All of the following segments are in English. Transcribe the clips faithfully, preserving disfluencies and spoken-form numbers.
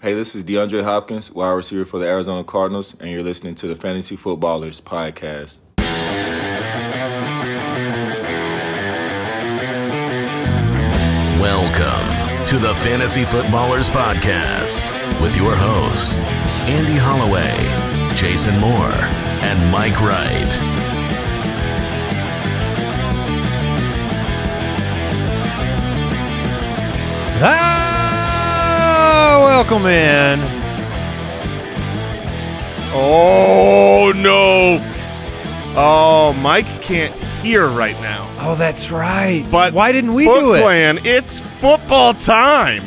Hey, this is DeAndre Hopkins, wide receiver for the Arizona Cardinals, and you're listening to the Fantasy Footballers Podcast. Welcome to the Fantasy Footballers Podcast with your hosts, Andy Holloway, Jason Moore, and Mike Wright. Ah! Welcome in. Oh, no. Oh, Mike can't hear right now. Oh, that's right. But why didn't we do it? Plan, it's football time.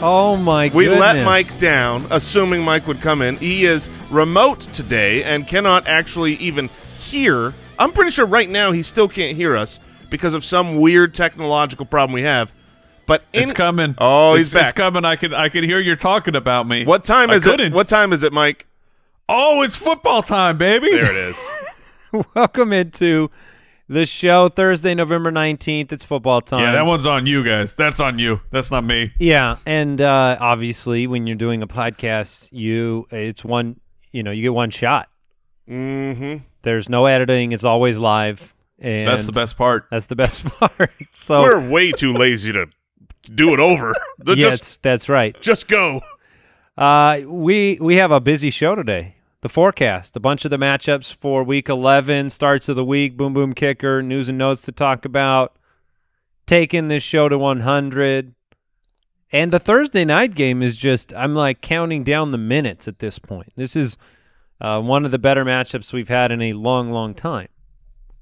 Oh, my goodness. We let Mike down, assuming Mike would come in. He is remote today and cannot actually even hear. I'm pretty sure right now he still can't hear us because of some weird technological problem we have. But in, it's coming. Oh, he's it's, back. It's coming. I can I can hear you're talking about me. What time is I it? Couldn't. What time is it, Mike? Oh, it's football time, baby. There it is. Welcome into the show, Thursday, November nineteenth. It's football time. Yeah, that one's on you guys. That's on you. That's not me. Yeah, and uh, obviously, when you're doing a podcast, you it's one. You know, you get one shot. Mm-hmm. There's no editing. It's always live. And that's the best part. That's the best part. So we're way too lazy to. Do it over. Yes, just, that's right. Just go. Uh, we we have a busy show today. The forecast, a bunch of the matchups for Week eleven, starts of the week, boom, boom, kicker, news and notes to talk about, taking this show to one hundred. And the Thursday night game is just, I'm like counting down the minutes at this point. This is uh, one of the better matchups we've had in a long, long time.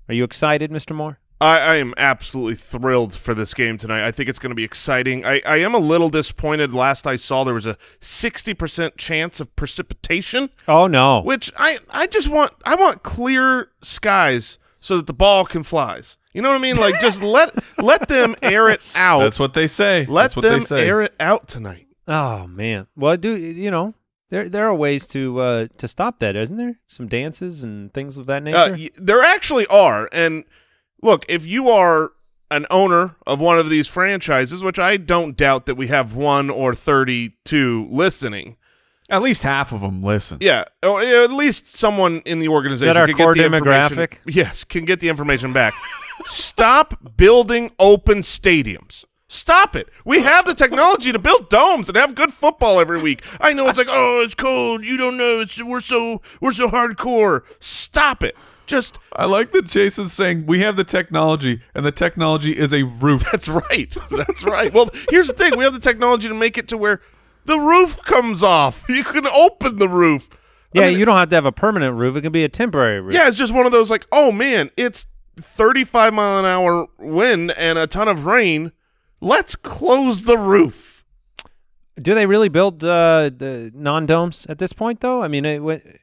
Are you excited, Mister Moore? I, I am absolutely thrilled for this game tonight. I think it's going to be exciting. I, I am a little disappointed. Last I saw, there was a sixty percent chance of precipitation. Oh, no. Which I, I just want – I want clear skies so that the ball can flies. You know what I mean? Like, just let let them air it out. That's what they say. Let That's what them they say. air it out tonight. Oh, man. Well, do you know – There, there are ways to uh, to stop that, isn't there? Some dances and things of that nature? Uh, there actually are, and – look, if you are an owner of one of these franchises, which I don't doubt that we have one or thirty-two listening. At least half of them listen. Yeah, or at least someone in the organization. Is that our can core get the demographic? Yes, can get the information back. Stop building open stadiums. Stop it. We have the technology to build domes and have good football every week. I know it's like, oh, it's cold. You don't know. It's, we're so we're so hardcore. Stop it. Just, I like that Jason's saying we have the technology, and the technology is a roof. That's right. That's right. Well, here's the thing. We have the technology to make it to where the roof comes off. You can open the roof. Yeah, I mean, you don't have to have a permanent roof. It can be a temporary roof. Yeah, it's just one of those like, oh, man, it's thirty-five mile an hour wind and a ton of rain. Let's close the roof. Do they really build uh, the non-domes at this point, though? I mean, it went...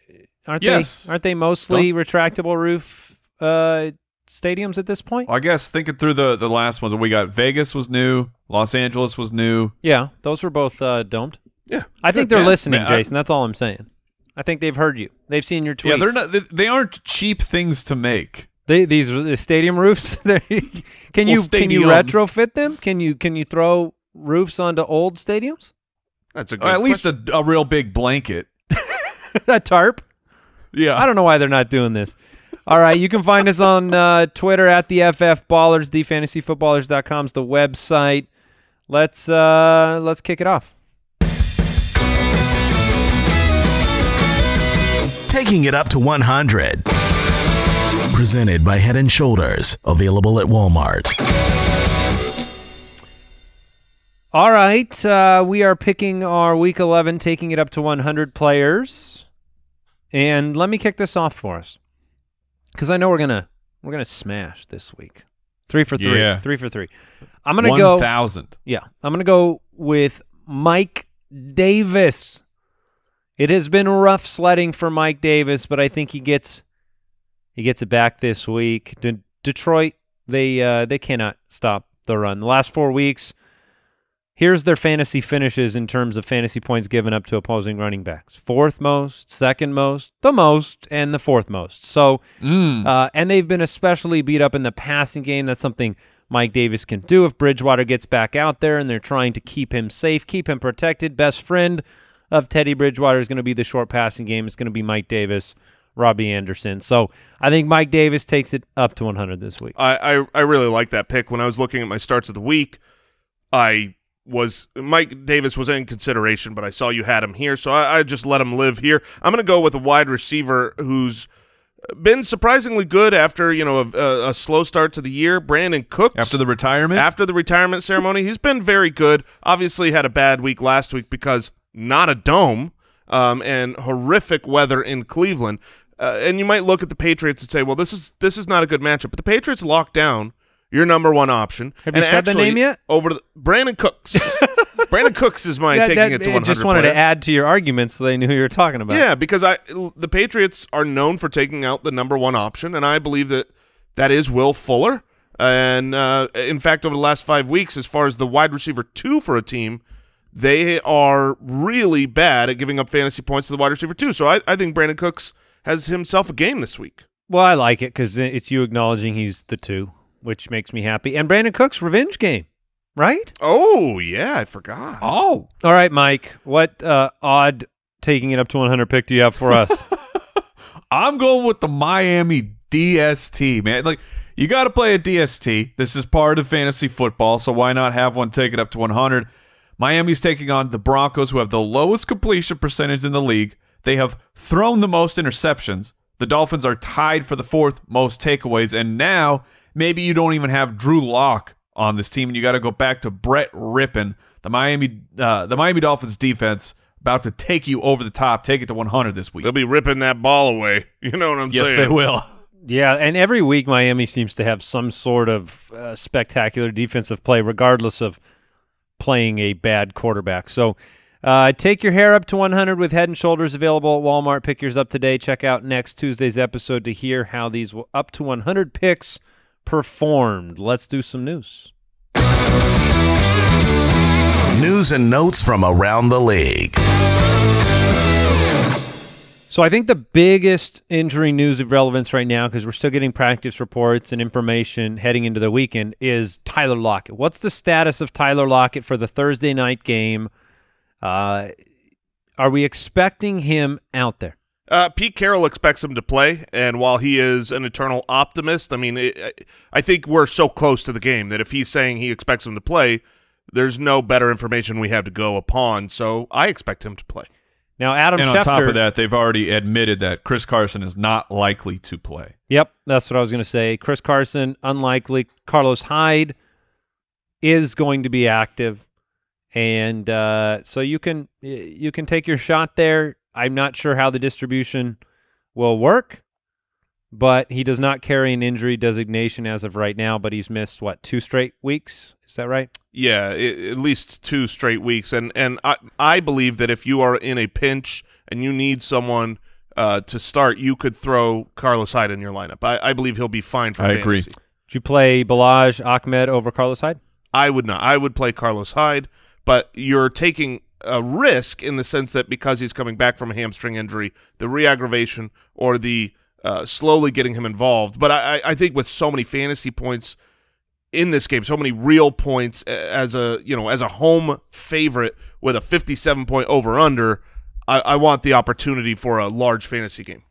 Aren't yes. they aren't they mostly Don't. retractable roof uh, stadiums at this point? I guess thinking through the the last ones we got, Vegas was new, Los Angeles was new. Yeah, those were both uh, domed. Yeah, I think they're yeah. listening, Man, Jason. I, that's all I'm saying. I think they've heard you. They've seen your tweets. Yeah, they're not. They, they aren't cheap things to make. They, these uh, stadium roofs. can well, you stadiums. can you retrofit them? Can you can you throw roofs onto old stadiums? That's a good or at question. least a, a real big blanket, a tarp. Yeah, I don't know why they're not doing this. All right, you can find us on uh, Twitter at the F F Ballers. The Fantasy Footballers dot com is the website. Let's uh, let's kick it off. Taking it up to one hundred. Presented by Head and Shoulders. Available at Walmart. All right, uh, we are picking our Week eleven, taking it up to one hundred players. And let me kick this off for us, because I know we're gonna we're gonna smash this week. Three for three, yeah. three for three. I'm gonna go one thousand. Yeah, I'm gonna go with Mike Davis. It has been rough sledding for Mike Davis, but I think he gets he gets it back this week. De Detroit, they uh, they cannot stop the run. The last four weeks, here's their fantasy finishes in terms of fantasy points given up to opposing running backs. Fourth most, second most, the most, and the fourth most. So, mm. uh, and they've been especially beat up in the passing game. That's something Mike Davis can do if Bridgewater gets back out there and they're trying to keep him safe, keep him protected. Best friend of Teddy Bridgewater is going to be the short passing game. It's going to be Mike Davis, Robbie Anderson. So I think Mike Davis takes it up to one hundred this week. I, I, I really like that pick. When I was looking at my starts of the week, I was Mike Davis was in consideration, but I saw you had him here, so I, I just let him live here. I'm going to go with a wide receiver who's been surprisingly good after, you know, a, a slow start to the year. Brandon Cooks. After the retirement? After the retirement ceremony. He's been very good. Obviously had a bad week last week because not a dome um, and horrific weather in Cleveland. Uh, and you might look at the Patriots and say, well, this is this is not a good matchup. But the Patriots locked down your number one option. Have and you said the name yet? Over the, Brandon Cooks. Brandon Cooks is my yeah, taking that, it to one hundred. I just wanted player. to add to your argument so they knew who you were talking about. Yeah, because I the Patriots are known for taking out the number one option, and I believe that that is Will Fuller. And, uh, in fact, over the last five weeks, as far as the wide receiver two for a team, they are really bad at giving up fantasy points to the wide receiver two. So I, I think Brandon Cooks has himself a game this week. Well, I like it because it's you acknowledging he's the two, which makes me happy. And Brandon Cooks' revenge game, right? Oh, yeah, I forgot. Oh. All right, Mike, what uh, odd taking it up to one hundred pick do you have for us? I'm going with the Miami D S T, man. Like, you got to play a D S T. This is part of fantasy football, so why not have one take it up to one hundred? Miami's taking on the Broncos, who have the lowest completion percentage in the league. They have thrown the most interceptions. The Dolphins are tied for the fourth most takeaways, and now maybe you don't even have Drew Lock on this team, and you got to go back to Brett Rippon. The Miami, uh, the Miami Dolphins defense about to take you over the top, take it to one hundred this week. They'll be ripping that ball away. You know what I'm yes, saying? Yes, they will. Yeah, and every week Miami seems to have some sort of uh, spectacular defensive play, regardless of playing a bad quarterback. So uh, take your hair up to one hundred with Head and Shoulders, available at Walmart. Pick yours up today. Check out next Tuesday's episode to hear how these up to one hundred picks performed. Let's do some news. News and notes from around the league. So I think the biggest injury news of relevance right now, because we're still getting practice reports and information heading into the weekend, is Tyler Lockett. What's the status of Tyler Lockett for the Thursday night game? Uh, are we expecting him out there? Uh, Pete Carroll expects him to play, and while he is an eternal optimist, I mean, it, I think we're so close to the game that if he's saying he expects him to play, there's no better information we have to go upon, so I expect him to play. Now, Adam and Schefter, on top of that, they've already admitted that Chris Carson is not likely to play. Yep, that's what I was going to say. Chris Carson, unlikely. Carlos Hyde is going to be active, and uh, so you can you can take your shot there. I'm not sure how the distribution will work, but he does not carry an injury designation as of right now, but he's missed, what, two straight weeks? Is that right? Yeah, it, at least two straight weeks. And and I, I believe that if you are in a pinch and you need someone uh, to start, you could throw Carlos Hyde in your lineup. I, I believe he'll be fine for I fantasy. I agree. Did you play Balaj Ahmed over Carlos Hyde? I would not. I would play Carlos Hyde, but you're taking a risk in the sense that because he's coming back from a hamstring injury, the reaggravation or the uh, slowly getting him involved. But I, I think with so many fantasy points in this game, so many real points as a you know as a home favorite with a fifty-seven point over under, I, I want the opportunity for a large fantasy game.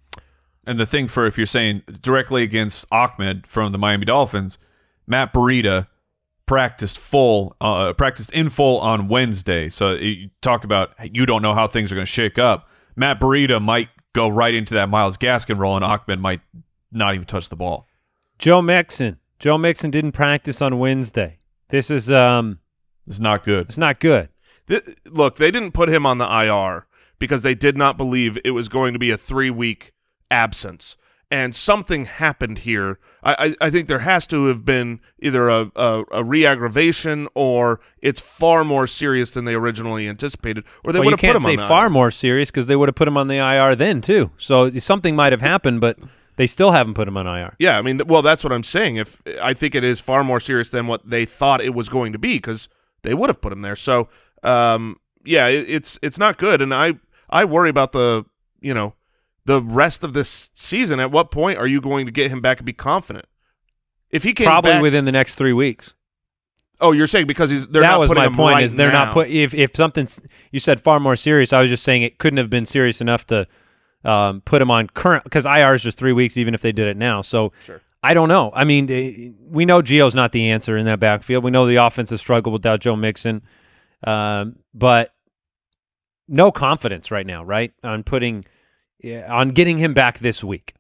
And the thing for if you're saying directly against Ahmed from the Miami Dolphins, Matt Breida practiced full uh practiced in full on Wednesday, so you talk about you don't know how things are going to shake up. Matt Breida might go right into that Myles Gaskin role, and Ahmed might not even touch the ball. Joe Mixon Joe Mixon didn't practice on Wednesday. This is um it's not good. It's not good. Th look, they didn't put him on the I R because they did not believe it was going to be a three-week absence. And something happened here. I, I, I think there has to have been either a, a, a re-aggravation or it's far more serious than they originally anticipated. Or they well, would have put him on the I R. You can't say far more serious because they would have put him on the I R then too. So something might have happened, but they still haven't put him on I R. Yeah, I mean, well, that's what I'm saying. If I think it is far more serious than what they thought it was going to be because they would have put him there. So, um, yeah, it, it's it's not good. And I I worry about the, you know, the rest of this season. At what point are you going to get him back and be confident? If he came probably back, within the next three weeks. Oh, you're saying because he's they're that not was putting my him point right is they're now. Not put if if something's you said far more serious. I was just saying it couldn't have been serious enough to um, put him on current because I R is just three weeks even if they did it now. So sure. I don't know. I mean, we know Geo's not the answer in that backfield. We know the offense has struggled without Joe Mixon, um, but no confidence right now, right? On putting on getting him back this week.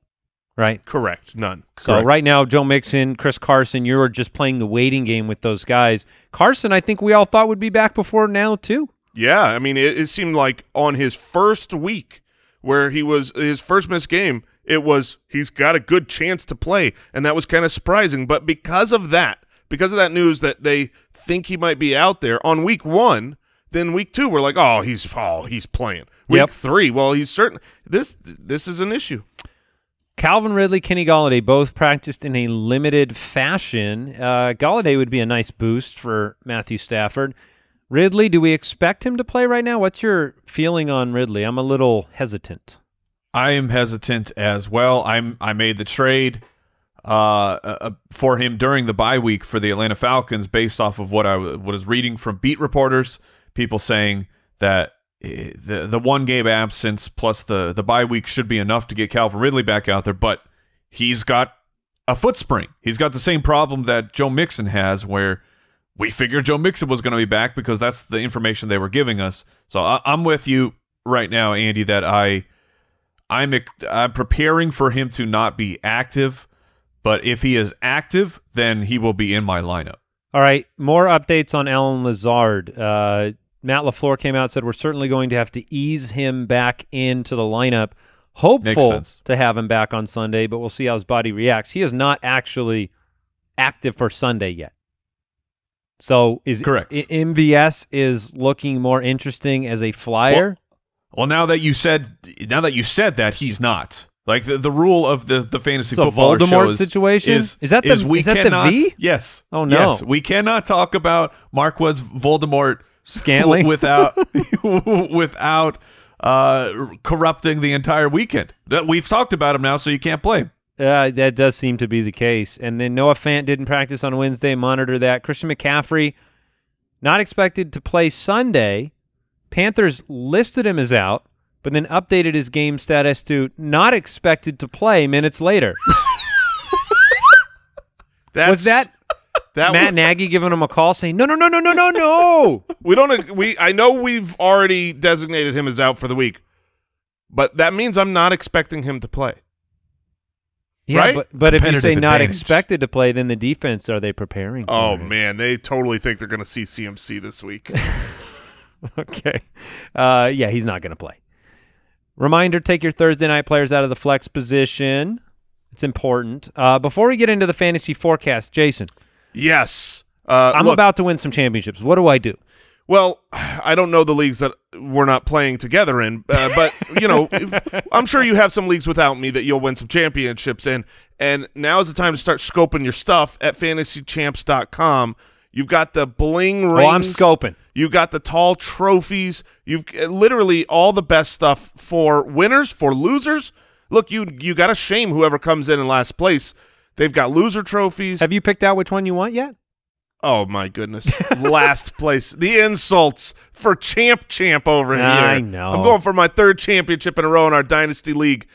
Right? Correct. None. So Correct. Right now, Joe Mixon, Chris Carson, you're just playing the waiting game with those guys. Carson, I think we all thought would be back before now too. Yeah. I mean, it, it seemed like on his first week where he was – his first missed game, it was he's got a good chance to play, and that was kind of surprising. But because of that, because of that news that they think he might be out there on week one, then week two we're like, oh, he's, oh, he's playing. Week yep. three, well, he's certain – this this is an issue. Calvin Ridley, Kenny Golladay both practiced in a limited fashion. Uh, Golladay would be a nice boost for Matthew Stafford. Ridley, do we expect him to play right now? What's your feeling on Ridley? I'm a little hesitant. I am hesitant as well. I'm I made the trade uh, uh, for him during the bye week for the Atlanta Falcons based off of what I was reading from beat reporters, people saying that the the one game absence plus the the bye week should be enough to get Calvin Ridley back out there, but he's got a foot spring. He's got the same problem that Joe Mixon has, where we figured Joe Mixon was going to be back because that's the information they were giving us. So I, I'm with you right now, Andy, that I I'm I'm preparing for him to not be active, but if he is active, then he will be in my lineup. All right, more updates on Allen Lazard. Uh, Matt LaFleur came out and said, we're certainly going to have to ease him back into the lineup. Hopeful to have him back on Sunday, but we'll see how his body reacts. He is not actually active for Sunday yet. So is correct. M V S is looking more interesting as a flyer. Well, well, now that you said now that you said that, he's not. Like the, the rule of the the fantasy so football Voldemort show situation is, is that the is we is that cannot, the V? Yes. Oh no. Yes, we cannot talk about Marquez Voldemort Scantling without without uh, corrupting the entire weekend. We've talked about him now, so you can't play him. Uh, that does seem to be the case. And then Noah Fant didn't practice on Wednesday. Monitor that. Christian McCaffrey not expected to play Sunday. Panthers listed him as out, but then updated his game status to not expected to play minutes later. That's... Was that... That Matt was, Nagy giving him a call saying, no, no, no, no, no, no, no. We don't, we, I know we've already designated him as out for the week, but that means I'm not expecting him to play. Yeah, right? But, but if you say not expected to play, then the defense, are they preparing? Oh, it? man. They totally think they're going to see C M C this week. Okay. Uh, yeah, he's not going to play. Reminder, take your Thursday night players out of the flex position. It's important. Uh, before we get into the fantasy forecast, Jason. Yes. Uh, I'm look, about to win some championships. What do I do? Well, I don't know the leagues that we're not playing together in, uh, but, you know, I'm sure you have some leagues without me that you'll win some championships in. And now is the time to start scoping your stuff at fantasy champs dot com. You've got the bling rings. Well, I'm scoping. You've got the tall trophies. You've uh, literally all the best stuff for winners, for losers. Look, you you got to shame whoever comes in in last place. They've got loser trophies. Have you picked out which one you want yet? Oh, my goodness. Last place. The insults for Champ Champ over nah, here. I know. I'm going for my third championship in a row in our Dynasty League.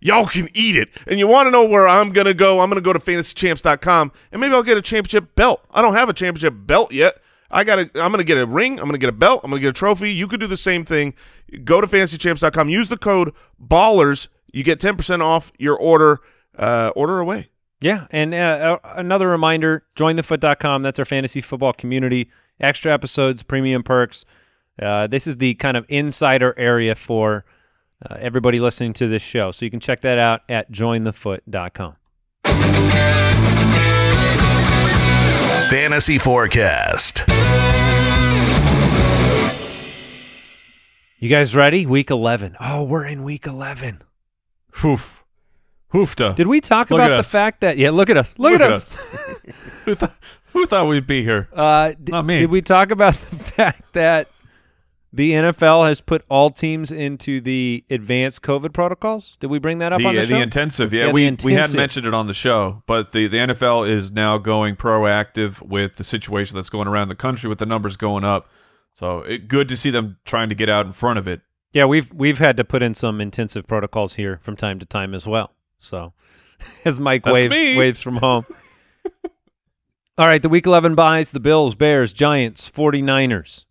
Y'all can eat it. And you want to know where I'm going to go? I'm going to go to fantasy champs dot com, and maybe I'll get a championship belt. I don't have a championship belt yet. I got. I'm going to get a ring. I'm going to get a belt. I'm going to get a trophy. You could do the same thing. Go to fantasy champs dot com. Use the code BALLERS. You get ten percent off your order. Uh, order away. Yeah, and uh, another reminder, join the foot dot com. That's our fantasy football community. Extra episodes, premium perks. Uh, this is the kind of insider area for uh, everybody listening to this show. So you can check that out at join the foot dot com. Fantasy Forecast. You guys ready? Week eleven. Oh, we're in week eleven. Oof. Hoofta. Did we talk look about the fact that... Yeah, look at us. Look, look at, at us. us. who, th who thought we'd be here? Uh, Not me. Did we talk about the fact that The N F L has put all teams into the advanced COVID protocols. Did we bring that up the, on the show? The intensive, yeah. yeah we, intensive. we hadn't mentioned it on the show, but the, the N F L is now going proactive with the situation that's going around the country with the numbers going up. So it, good to see them trying to get out in front of it. Yeah, we've we've had to put in some intensive protocols here from time to time as well. So as Mike that's waves me. waves from home. All right, the Week eleven buys, the Bills, Bears, Giants, forty-niners.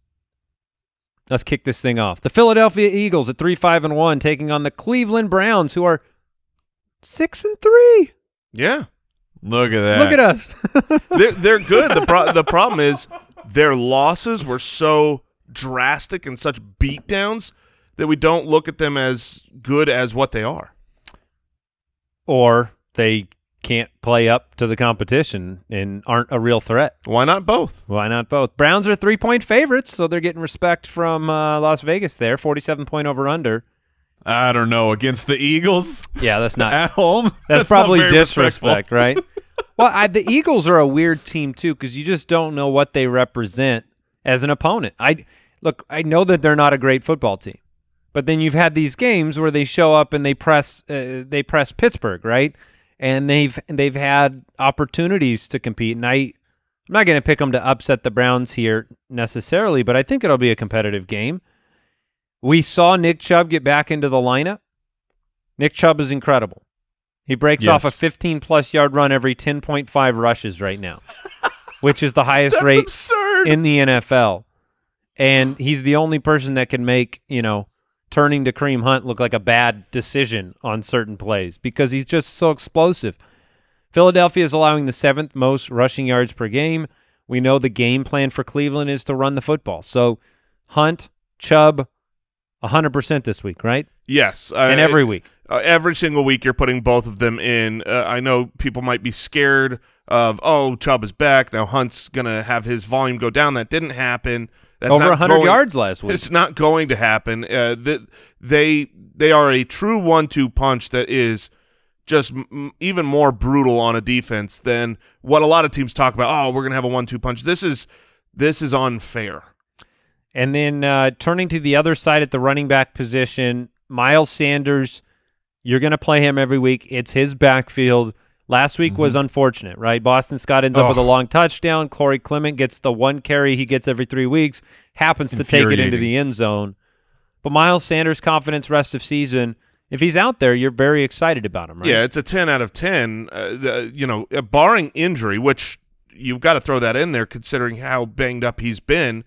Let's kick this thing off. The Philadelphia Eagles at three, five, and one taking on the Cleveland Browns, who are six and three. Yeah. Look at that. Look at us. they're, they're good. The, pro the problem is their losses were so drastic and such beatdowns that we don't look at them as good as what they are. Or they can't play up to the competition and aren't a real threat. Why not both? Why not both? Browns are three-point favorites, so they're getting respect from uh, Las Vegas there, forty-seven point over-under. I don't know, against the Eagles? Yeah, that's not. At home? That's, that's probably disrespect, right? Well, I, the Eagles are a weird team, too, because you just don't know what they represent as an opponent. I Look, I know that they're not a great football team, but then you've had these games where they show up and they press, uh, they press Pittsburgh, right? And they've they've had opportunities to compete, and I I'm not going to pick them to upset the Browns here necessarily, but I think it'll be a competitive game. We saw Nick Chubb get back into the lineup. Nick Chubb is incredible. He breaks yes. off a fifteen plus yard run every ten point five rushes right now, which is the highest That's rate absurd. in the N F L. And he's the only person that can make, you know, turning to Kareem Hunt looked like a bad decision on certain plays because he's just so explosive. Philadelphia is allowing the seventh most rushing yards per game. We know the game plan for Cleveland is to run the football. So Hunt, Chubb, one hundred percent this week, right? Yes. Uh, and every week. Uh, every single week you're putting both of them in. Uh, I know people might be scared of, oh, Chubb is back. Now Hunt's going to have his volume go down. That didn't happen. That's over one hundred yards last week. It's not going to happen. Uh, the, they they are a true one two punch that is just m even more brutal on a defense than what a lot of teams talk about. Oh, we're going to have a one two punch. This is this is unfair. And then uh, turning to the other side at the running back position, Miles Sanders, you're going to play him every week. It's his backfield. Last week mm-hmm. was unfortunate, right? Boston Scott ends oh. up with a long touchdown. Corey Clement gets the one carry he gets every three weeks, happens to take it into the end zone. But Miles Sanders' confidence rest of season, if he's out there, you're very excited about him, right? Yeah, it's a ten out of ten. Uh, the, you know, uh, barring injury, which you've got to throw that in there considering how banged up he's been,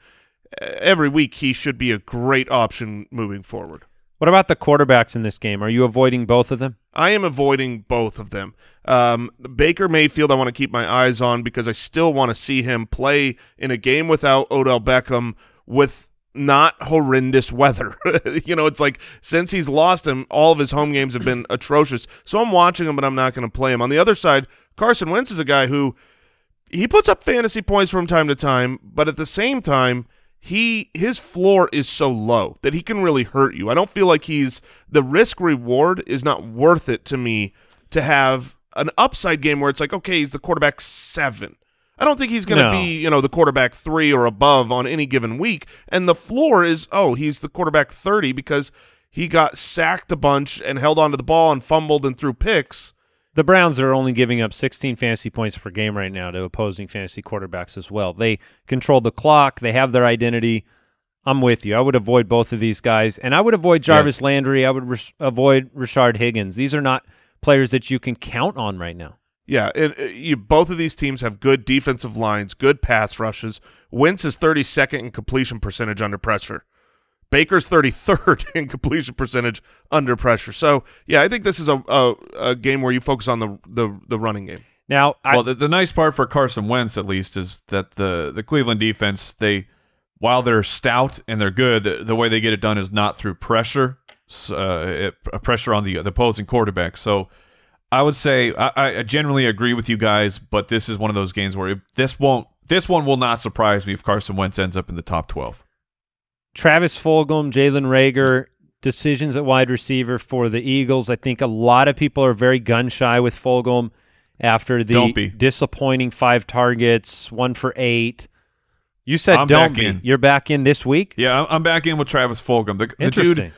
uh, every week he should be a great option moving forward. What about the quarterbacks in this game? Are you avoiding both of them? I am avoiding both of them. Um, Baker Mayfield I want to keep my eyes on because I still want to see him play in a game without Odell Beckham with not horrendous weather. You know, it's like since he's lost him, all of his home games have been atrocious. So I'm watching him, but I'm not going to play him. On the other side, Carson Wentz is a guy who he puts up fantasy points from time to time, but at the same time, He his floor is so low that he can really hurt you. I don't feel like he's the risk reward is not worth it to me to have an upside game where it's like, okay, he's the quarterback seven. I don't think he's going to no. be, you know, the quarterback three or above on any given week. And the floor is, oh, he's the quarterback thirty because he got sacked a bunch and held onto the ball and fumbled and threw picks. The Browns are only giving up sixteen fantasy points per game right now to opposing fantasy quarterbacks as well. They control the clock. They have their identity. I'm with you. I would avoid both of these guys, and I would avoid Jarvis yeah. Landry. I would res avoid Rashard Higgins. These are not players that you can count on right now. Yeah, it, it, you, both of these teams have good defensive lines, good pass rushes. Wentz is thirty-second in completion percentage under pressure. Baker's thirty-third in completion percentage under pressure. So, yeah, I think this is a, a, a game where you focus on the the, the running game. Now, I, well, the, the nice part for Carson Wentz, at least, is that the, the Cleveland defense, they while they're stout and they're good, the, the way they get it done is not through pressure, uh, it, pressure on the, the opposing quarterback. So I would say I, I generally agree with you guys, but this is one of those games where it, this won't this one will not surprise me if Carson Wentz ends up in the top twelve. Travis Fulgham, Jalen Reagor, decisions at wide receiver for the Eagles. I think a lot of people are very gun-shy with Fulgham after the disappointing five targets, one for eight. You said I'm don't be. You're back in this week? Yeah, I'm back in with Travis Fulgham. The, Interesting. The dude,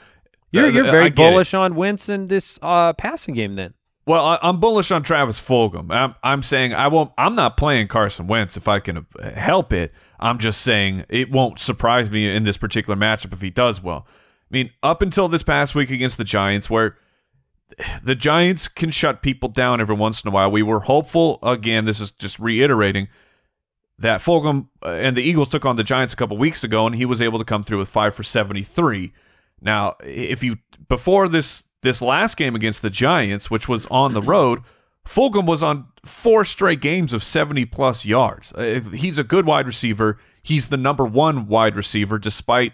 you're you're very bullish it. on Wentz in this uh, passing game then. Well, I, I'm bullish on Travis Fulgham. I'm, I'm saying I won't. I'm not playing Carson Wentz if I can help it. I'm just saying it won't surprise me in this particular matchup if he does well. I mean, up until this past week against the Giants, where the Giants can shut people down every once in a while, we were hopeful, again, this is just reiterating, that Fulgham and the Eagles took on the Giants a couple weeks ago, and he was able to come through with five for seventy-three. Now, if you before this... This last game against the Giants, which was on the road, Fulgham was on four straight games of seventy plus yards. He's a good wide receiver. He's the number one wide receiver, despite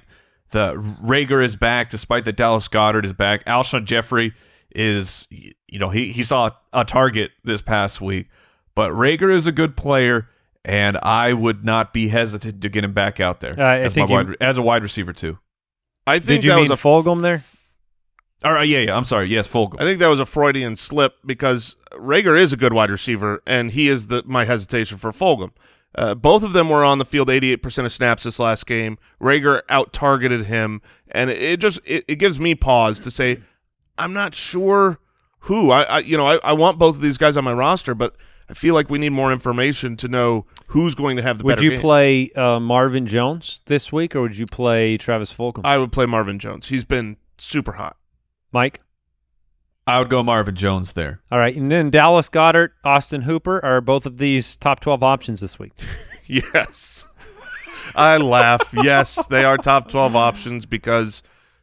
the Rager is back, despite the Dallas Goedert is back. Alshon Jeffrey is, you know, he, he saw a target this past week. But Rager is a good player, and I would not be hesitant to get him back out there uh, I as, think my wide, you, as a wide receiver, too. I think Did you that mean was a Fulgham there? All right, yeah, yeah. I'm sorry. Yes, Fulgham. I think that was a Freudian slip because Rager is a good wide receiver, and he is the my hesitation for Fulgham. Uh, both of them were on the field eighty-eight percent of snaps this last game. Rager out-targeted him, and it, it just it, it gives me pause to say I'm not sure who. I, I you know I, I want both of these guys on my roster, but I feel like we need more information to know who's going to have the. Would you game. play uh, Marvin Jones this week, or would you play Travis Fulgham? I would play Marvin Jones. He's been super hot. Mike? I would go Marvin Jones there. All right, and then Dallas Goedert, Austin Hooper are both of these top twelve options this week. Yes. I laugh. Yes, they are top twelve options because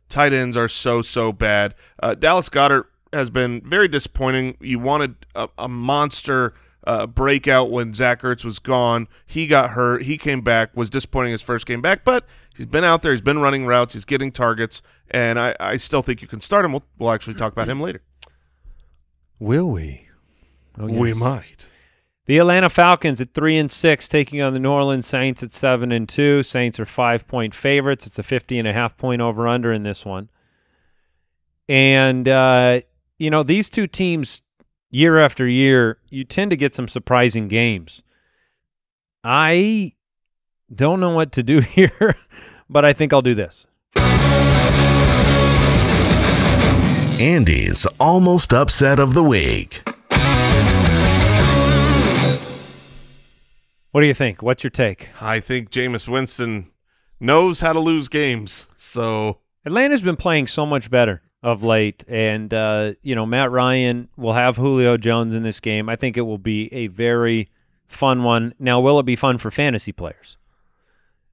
tight ends are so, so bad. Uh, Dallas Goedert has been very disappointing. You wanted a, a monster uh, breakout when Zach Ertz was gone. He got hurt. He came back, was disappointing his first game back, but he's been out there. He's been running routes. He's getting targets. And I, I still think you can start him. We'll, we'll actually talk about him later. Will we? Oh, yes. We might. The Atlanta Falcons at three and six, taking on the New Orleans Saints at seven and two. Saints are five point favorites. It's a fifty and a half point over under in this one. And uh, you know, these two teams, year after year, you tend to get some surprising games. I don't know what to do here, but I think I'll do this. Andy's almost upset of the week. What do you think? What's your take? I think Jameis Winston knows how to lose games. So Atlanta's been playing so much better of late, and uh, you know, Matt Ryan will have Julio Jones in this game. I think it will be a very fun one. Now, will it be fun for fantasy players?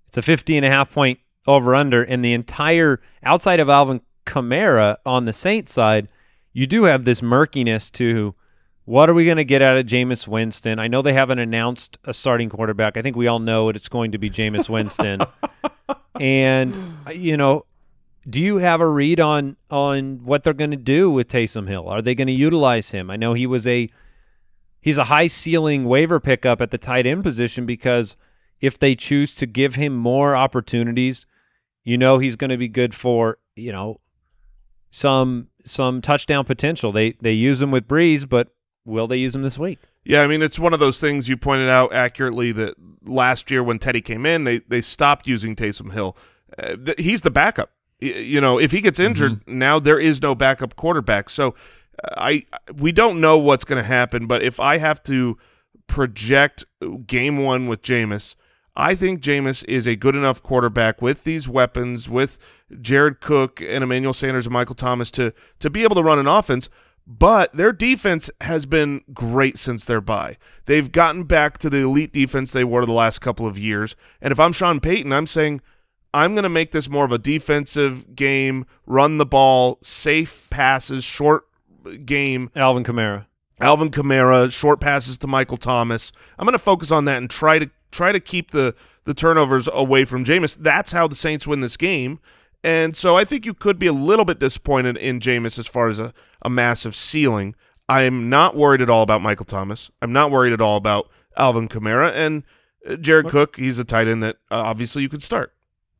It's a fifty and a half point over under, and the entire outside of Alvin Kamara on the Saints side, you do have this murkiness to what are we going to get out of Jameis Winston? I know they haven't announced a starting quarterback. I think we all know it. It's going to be Jameis Winston. And, you know, do you have a read on, on what they're going to do with Taysom Hill? Are they going to utilize him? I know he was a he's a high-ceiling waiver pickup at the tight end position because if they choose to give him more opportunities, you know he's going to be good for, you know, some some touchdown potential. They they use them with Breeze, but will they use them this week? Yeah, I mean, it's one of those things you pointed out accurately that last year when Teddy came in, they they stopped using Taysom Hill. Uh, th he's the backup. Y you know, if he gets injured, mm-hmm. now there is no backup quarterback. So uh, I we don't know what's going to happen, but if I have to project game one with Jameis, I think Jameis is a good enough quarterback with these weapons, with Jared Cook and Emmanuel Sanders and Michael Thomas to to be able to run an offense, but their defense has been great since their bye. They've gotten back to the elite defense they were the last couple of years, and if I'm Sean Payton, I'm saying I'm going to make this more of a defensive game, run the ball, safe passes, short game. Alvin Kamara. Alvin Kamara, short passes to Michael Thomas. I'm going to focus on that and try to Try to keep the, the turnovers away from Jameis. That's how the Saints win this game. And so I think you could be a little bit disappointed in Jameis as far as a, a massive ceiling. I'm not worried at all about Michael Thomas. I'm not worried at all about Alvin Kamara. And Jared what? Cook, he's a tight end that uh, obviously you could start.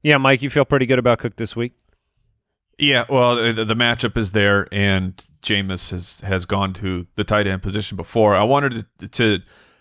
Yeah, Mike, you feel pretty good about Cook this week? Yeah, well, the, the matchup is there, and Jameis has, has gone to the tight end position before. I wanted to, to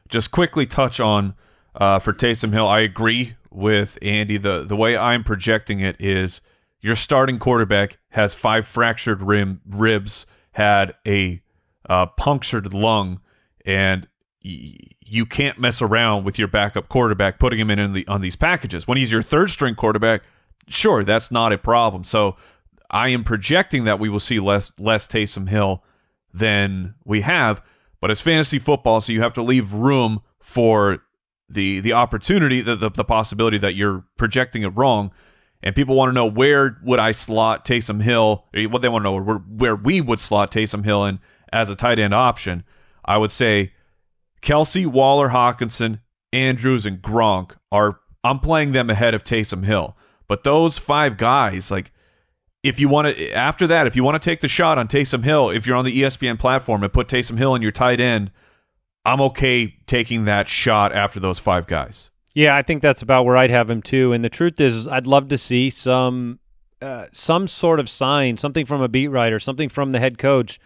just quickly touch on – Uh, for Taysom Hill, I agree with Andy, the the way I'm projecting it is your starting quarterback has five fractured rim, ribs, had a uh, punctured lung, and y- you can't mess around with your backup quarterback, putting him in, in the, on these packages. When he's your third-string quarterback, sure, that's not a problem. So I am projecting that we will see less less Taysom Hill than we have, but it's fantasy football, so you have to leave room for the the opportunity, the, the, the possibility that you're projecting it wrong. And people want to know, where would I slot Taysom Hill? What they want to know, where, where we would slot Taysom Hill in as a tight end option. I would say Kelsey, Waller, Hawkinson, Andrews, and Gronk are. I'm playing them ahead of Taysom Hill. But those five guys, like, if you want to, after that, if you want to take the shot on Taysom Hill, if you're on the E S P N platform and put Taysom Hill in your tight end, I'm okay taking that shot after those five guys. Yeah, I think that's about where I'd have him too. And the truth is, I'd love to see some uh, some sort of sign, something from a beat writer, something from the head coach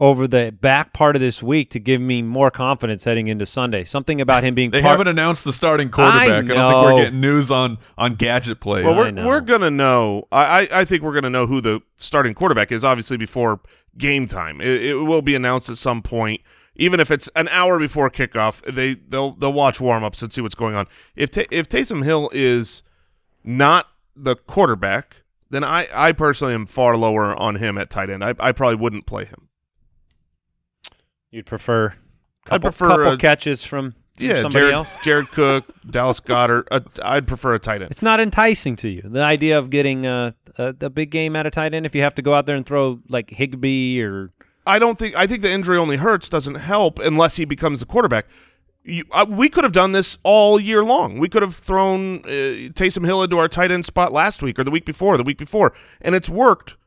over the back part of this week to give me more confidence heading into Sunday. Something about him being. They part haven't announced the starting quarterback. I, I don't think we're getting news on on gadget plays. Well, we're we're gonna know. I I think we're gonna know who the starting quarterback is. Obviously, before game time, it, it will be announced at some point. Even if it's an hour before kickoff, they they'll they'll watch warm-ups and see what's going on. If ta if Taysom Hill is not the quarterback, then I I personally am far lower on him at tight end. I I probably wouldn't play him. You'd prefer couple, I prefer couple a, catches from, from yeah, somebody Jared, else. Jared Cook, Dallas Goedert. Uh, I'd prefer a tight end. It's not enticing to you, the idea of getting uh, a a big game out of tight end if you have to go out there and throw like Higbee or. I don't think I think the injury only hurts, doesn't help unless he becomes the quarterback. You, I, we could have done this all year long. We could have thrown uh, Taysom Hill into our tight end spot last week or the week before, the week before, and it's worked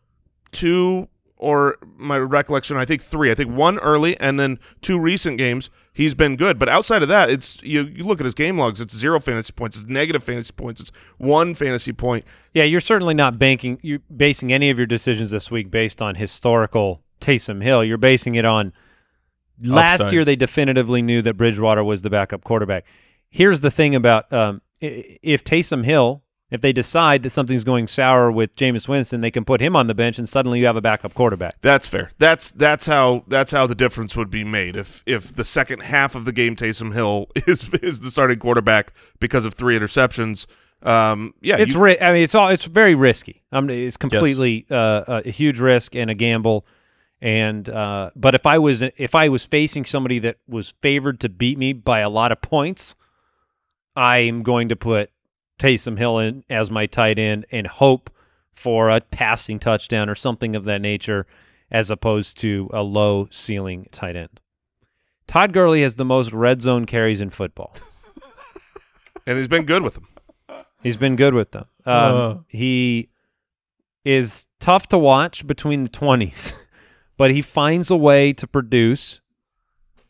two or my recollection, I think three. I think one early and then two recent games he's been good. But outside of that, it's you, you look at his game logs, it's zero fantasy points, it's negative fantasy points, it's one fantasy point. Yeah, you're certainly not banking you're basing any of your decisions this week based on historical Taysom Hill. You're basing it on last Upside. year they definitively knew that Bridgewater was the backup quarterback. Here's the thing about um, if Taysom Hill, if they decide that something's going sour with Jameis Winston, they can put him on the bench and suddenly you have a backup quarterback. That's fair. That's that's how that's how the difference would be made. If if the second half of the game Taysom Hill is is the starting quarterback because of three interceptions, um yeah, it's ri I mean it's all it's very risky. I mean, it's completely yes. uh, a huge risk and a gamble. And uh, but if I was if I was facing somebody that was favored to beat me by a lot of points, I'm going to put Taysom Hill in as my tight end and hope for a passing touchdown or something of that nature, as opposed to a low ceiling tight end. Todd Gurley has the most red zone carries in football, and he's been good with them. He's been good with them. Um, uh. He is tough to watch between the twenties. But he finds a way to produce.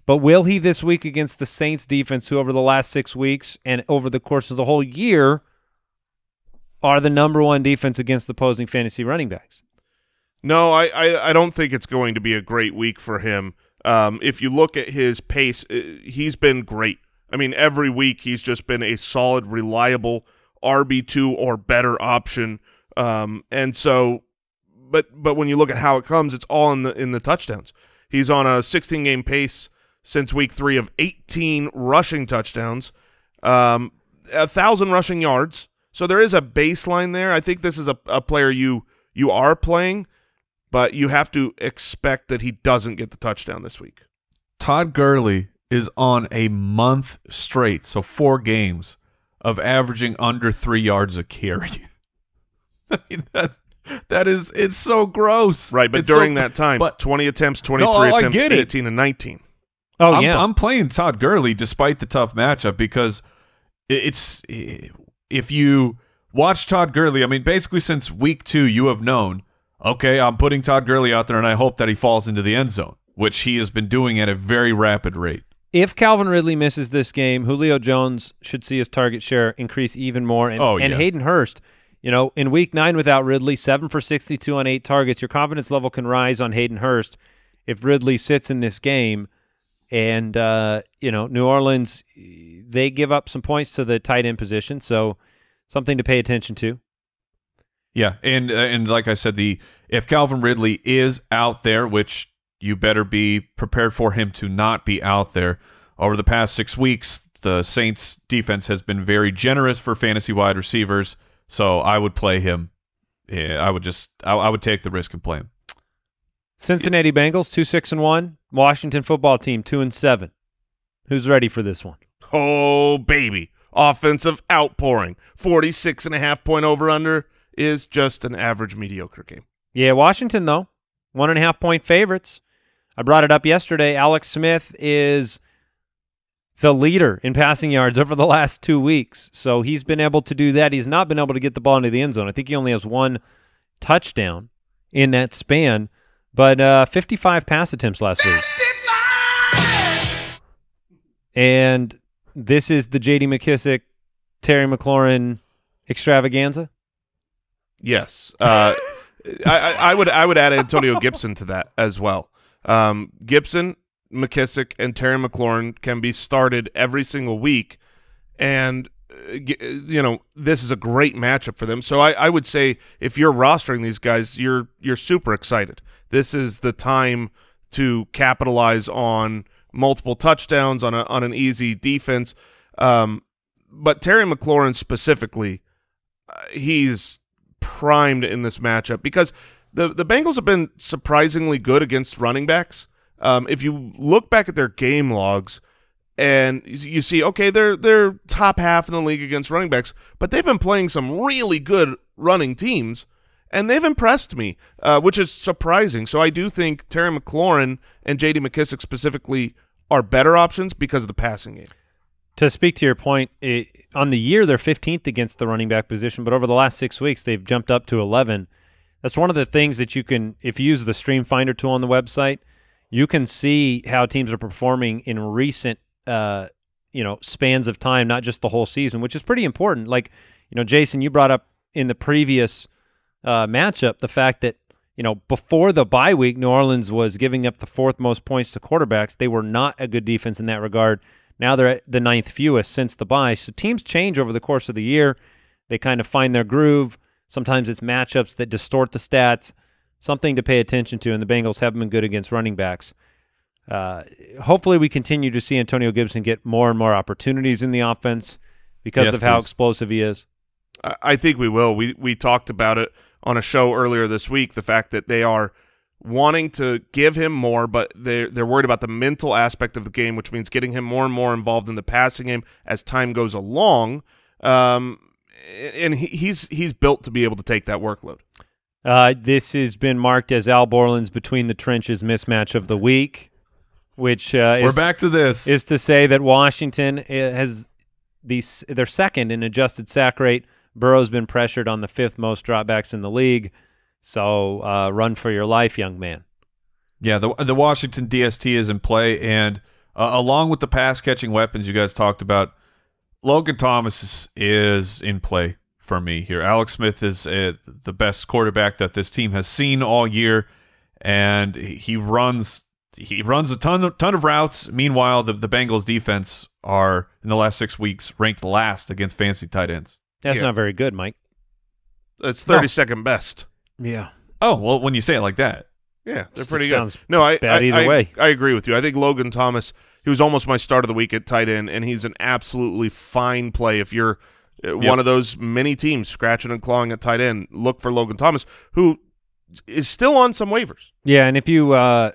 But will he this week against the Saints defense, who over the last six weeks and over the course of the whole year are the number one defense against opposing fantasy running backs? No, I, I, I don't think it's going to be a great week for him. Um, if you look at his pace, he's been great. I mean, every week he's just been a solid, reliable R B two or better option. Um, and so... But but when you look at how it comes, it's all in the in the touchdowns. He's on a sixteen game pace since week three of eighteen rushing touchdowns, um, a thousand rushing yards. So there is a baseline there. I think this is a, a player you you are playing, but you have to expect that he doesn't get the touchdown this week. Todd Gurley is on a month straight, so four games of averaging under three yards a carry. I mean, that's. That is, it's so gross. Right, but it's during so, that time, but, twenty attempts, twenty-three no, oh, attempts, eighteen and nineteen. Oh, I'm, yeah. I'm playing Todd Gurley despite the tough matchup because it's if you watch Todd Gurley, I mean, basically since week two, you have known, okay, I'm putting Todd Gurley out there and I hope that he falls into the end zone, which he has been doing at a very rapid rate. If Calvin Ridley misses this game, Julio Jones should see his target share increase even more. And, oh, yeah. and Hayden Hurst. You know, in week nine without Ridley, seven for sixty-two on eight targets, your confidence level can rise on Hayden Hurst if Ridley sits in this game. And, uh, you know, New Orleans, they give up some points to the tight end position, so something to pay attention to. Yeah, and uh, and like I said, the if Calvin Ridley is out there, which you better be prepared for him to not be out there, over the past six weeks, the Saints' defense has been very generous for fantasy wide receivers, so I would play him. Yeah, I would just I, I would take the risk and play him. Cincinnati Bengals two six and one. Washington football team two and seven. Who's ready for this one? Oh baby, offensive outpouring. Forty six and a half point over under is just an average mediocre game. Yeah, Washington though, one and a half point favorites. I brought it up yesterday. Alex Smith is the leader in passing yards over the last two weeks, so he's been able to do that. He's not been able to get the ball into the end zone. I think he only has one touchdown in that span. But uh, fifty-five pass attempts last week. fifty-five! And this is the J D McKissick, Terry McLaurin extravaganza? Yes. Uh, I, I would I would add Antonio Gibson to that as well. Um, Gibson, McKissick, and Terry McLaurin can be started every single week. And, uh, you know, this is a great matchup for them. So I, I would say if you're rostering these guys, you're you're super excited. This is the time to capitalize on multiple touchdowns on a, on an easy defense. Um, but Terry McLaurin specifically, uh, he's primed in this matchup because the, the Bengals have been surprisingly good against running backs. Um, if you look back at their game logs and you see, okay, they're, they're top half in the league against running backs, but they've been playing some really good running teams. And they've impressed me, uh, which is surprising. So I do think Terry McLaurin and J D McKissick specifically are better options because of the passing game. To speak to your point, it, on the year they're fifteenth against the running back position, but over the last six weeks they've jumped up to eleven. That's one of the things that you can, if you use the Stream Finder tool on the website, you can see how teams are performing in recent uh, you know, spans of time, not just the whole season, which is pretty important. Like, you know, Jason, you brought up in the previous Uh, matchup, the fact that, you know, before the bye week, New Orleans was giving up the fourth most points to quarterbacks. They were not a good defense in that regard. Now they're at the ninth fewest since the bye. So teams change over the course of the year. They kind of find their groove. Sometimes it's matchups that distort the stats. Something to pay attention to, and the Bengals haven't been good against running backs. Uh, hopefully we continue to see Antonio Gibson get more and more opportunities in the offense because yes, of how please. explosive he is. I think we will. We, we talked about it on a show earlier this week, the fact that they are wanting to give him more, but they're, they're worried about the mental aspect of the game, which means getting him more and more involved in the passing game as time goes along. Um, and he, he's he's built to be able to take that workload. Uh, this has been marked as Al Borland's Between the Trenches mismatch of the week, which uh, We're is, back to this. is to say that Washington has these, they're second in adjusted sack rate. Burrow's been pressured on the fifth most dropbacks in the league, so uh, run for your life, young man. Yeah, the the Washington D S T is in play, and uh, along with the pass-catching weapons you guys talked about, Logan Thomas is, is in play for me here. Alex Smith is uh, the best quarterback that this team has seen all year, and he runs he runs a ton of, ton of routes. Meanwhile, the, the Bengals' defense are, in the last six weeks, ranked last against fantasy tight ends. That's yeah. not very good, Mike. That's thirty-second no. best. Yeah. Oh, well, when you say it like that. Yeah, they're pretty good. No, I, bad I, either I, way. I agree with you. I think Logan Thomas, he was almost my start of the week at tight end, and he's an absolutely fine play. If you're yep. one of those many teams scratching and clawing at tight end, look for Logan Thomas, who is still on some waivers. Yeah, and if you, uh,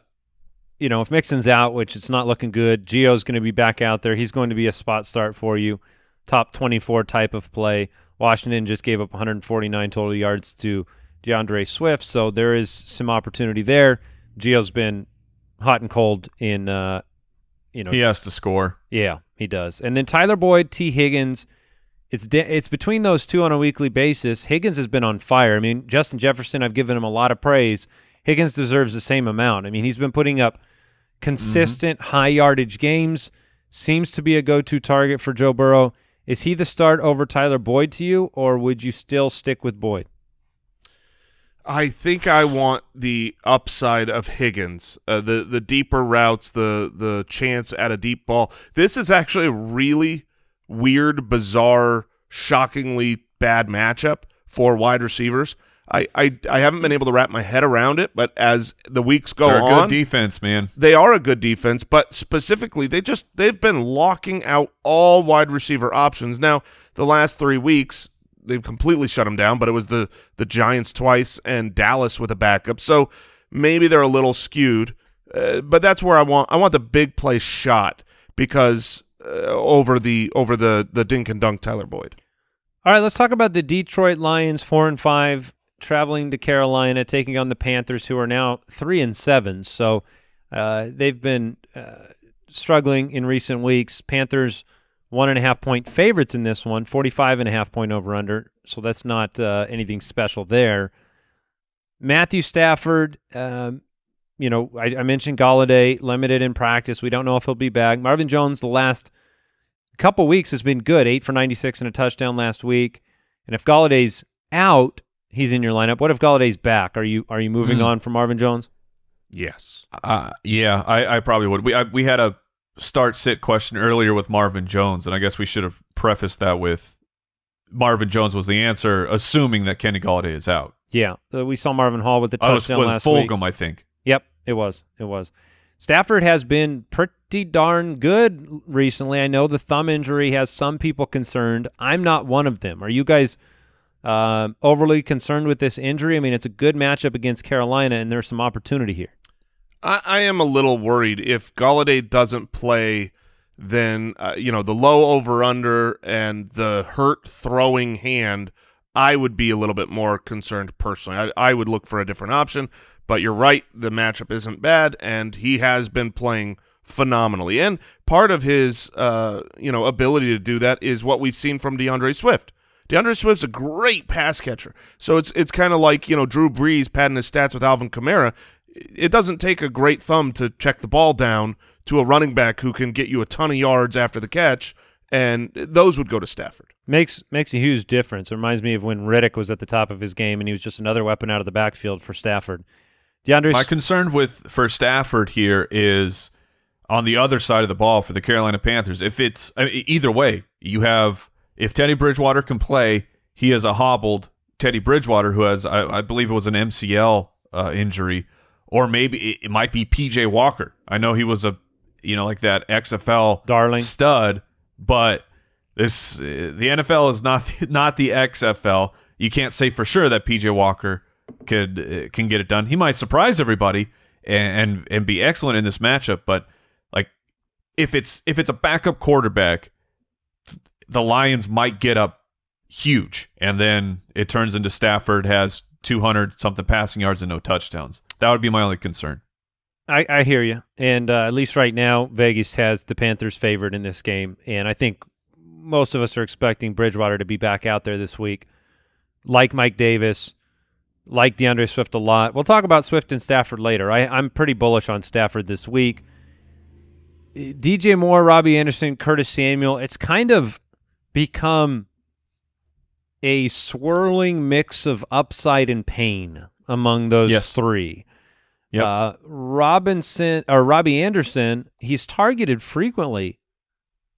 you know, if Mixon's out, which it's not looking good, Gio's going to be back out there. He's going to be a spot start for you. Top twenty-four type of play. Washington just gave up one hundred forty-nine total yards to DeAndre Swift, so there is some opportunity there. Gio's been hot and cold in, uh, you know. He has to score. Yeah, he does. And then Tyler Boyd, T. Higgins. It's it's between those two on a weekly basis. Higgins has been on fire. I mean, Justin Jefferson, I've given him a lot of praise. Higgins deserves the same amount. I mean, he's been putting up consistent mm-hmm. high yardage games. Seems to be a go-to target for Joe Burrow. Is he the start over Tyler Boyd to you, or would you still stick with Boyd? I think I want the upside of Higgins, uh, the the deeper routes, the the chance at a deep ball. This is actually a really weird, bizarre, shockingly bad matchup for wide receivers. I, I, I haven't been able to wrap my head around it, but as the weeks go on, they're a good defense, man. They are a good defense, but specifically, they just they've been locking out all wide receiver options. Now, the last three weeks, they've completely shut them down, but it was the the Giants twice and Dallas with a backup, so maybe they're a little skewed. Uh, but that's where I want I want the big play shot because uh, over the over the the dink and dunk Tyler Boyd. All right, let's talk about the Detroit Lions, four and five. Traveling to Carolina, taking on the Panthers, who are now three and seven. So uh, they've been uh, struggling in recent weeks. Panthers one and a half point favorites in this one, forty-five and a half point over under. So that's not uh, anything special there. Matthew Stafford, um, you know, I, I mentioned Golladay limited in practice. We don't know if he'll be back. Marvin Jones, the last couple weeks has been good, eight for ninety-six and a touchdown last week. And if Galladay's out, he's in your lineup. What if Galladay's back? Are you are you moving mm. on from Marvin Jones? Yes. Uh, yeah, I, I probably would. We I, we had a start-sit question earlier with Marvin Jones, and I guess we should have prefaced that with Marvin Jones was the answer, assuming that Kenny Golladay is out. Yeah, uh, we saw Marvin Hall with the touchdown was, was last Fulgham, week. Fulgham, I think. Yep, it was. It was. Stafford has been pretty darn good recently. I know the thumb injury has some people concerned. I'm not one of them. Are you guys... Uh, overly concerned with this injury? I mean, it's a good matchup against Carolina, and there's some opportunity here. I, I am a little worried. If Golladay doesn't play, then, uh, you know, the low over-under and the hurt throwing hand, I would be a little bit more concerned personally. I, I would look for a different option, but you're right, the matchup isn't bad, and he has been playing phenomenally. And part of his, uh, you know, ability to do that is what we've seen from DeAndre Swift. DeAndre Swift's a great pass catcher, so it's it's kind of like, you know, Drew Brees padding his stats with Alvin Kamara. It doesn't take a great thumb to check the ball down to a running back who can get you a ton of yards after the catch, and those would go to Stafford. Makes makes a huge difference. It reminds me of when Riddick was at the top of his game, and he was just another weapon out of the backfield for Stafford. DeAndre. My concern with for Stafford here is on the other side of the ball for the Carolina Panthers. If it's I mean, either way, you have. If Teddy Bridgewater can play, he has a hobbled Teddy Bridgewater who has, I, I believe it was an M C L uh, injury, or maybe it, it might be P J Walker. I know he was a, you know, like that X F L darling stud, but this uh, the N F L is not not the X F L. You can't say for sure that P J Walker could uh, can get it done. He might surprise everybody and, and and be excellent in this matchup, but like if it's if it's a backup quarterback, the Lions might get up huge, and then it turns into Stafford has two hundred something passing yards and no touchdowns. That would be my only concern. I, I hear you, and uh, at least right now, Vegas has the Panthers favored in this game, and I think most of us are expecting Bridgewater to be back out there this week, like Mike Davis, like DeAndre Swift a lot. We'll talk about Swift and Stafford later. I, I'm pretty bullish on Stafford this week. D J Moore, Robbie Anderson, Curtis Samuel, it's kind of become a swirling mix of upside and pain among those yes. three. Yep. Uh, Robinson or Robbie Anderson, he's targeted frequently,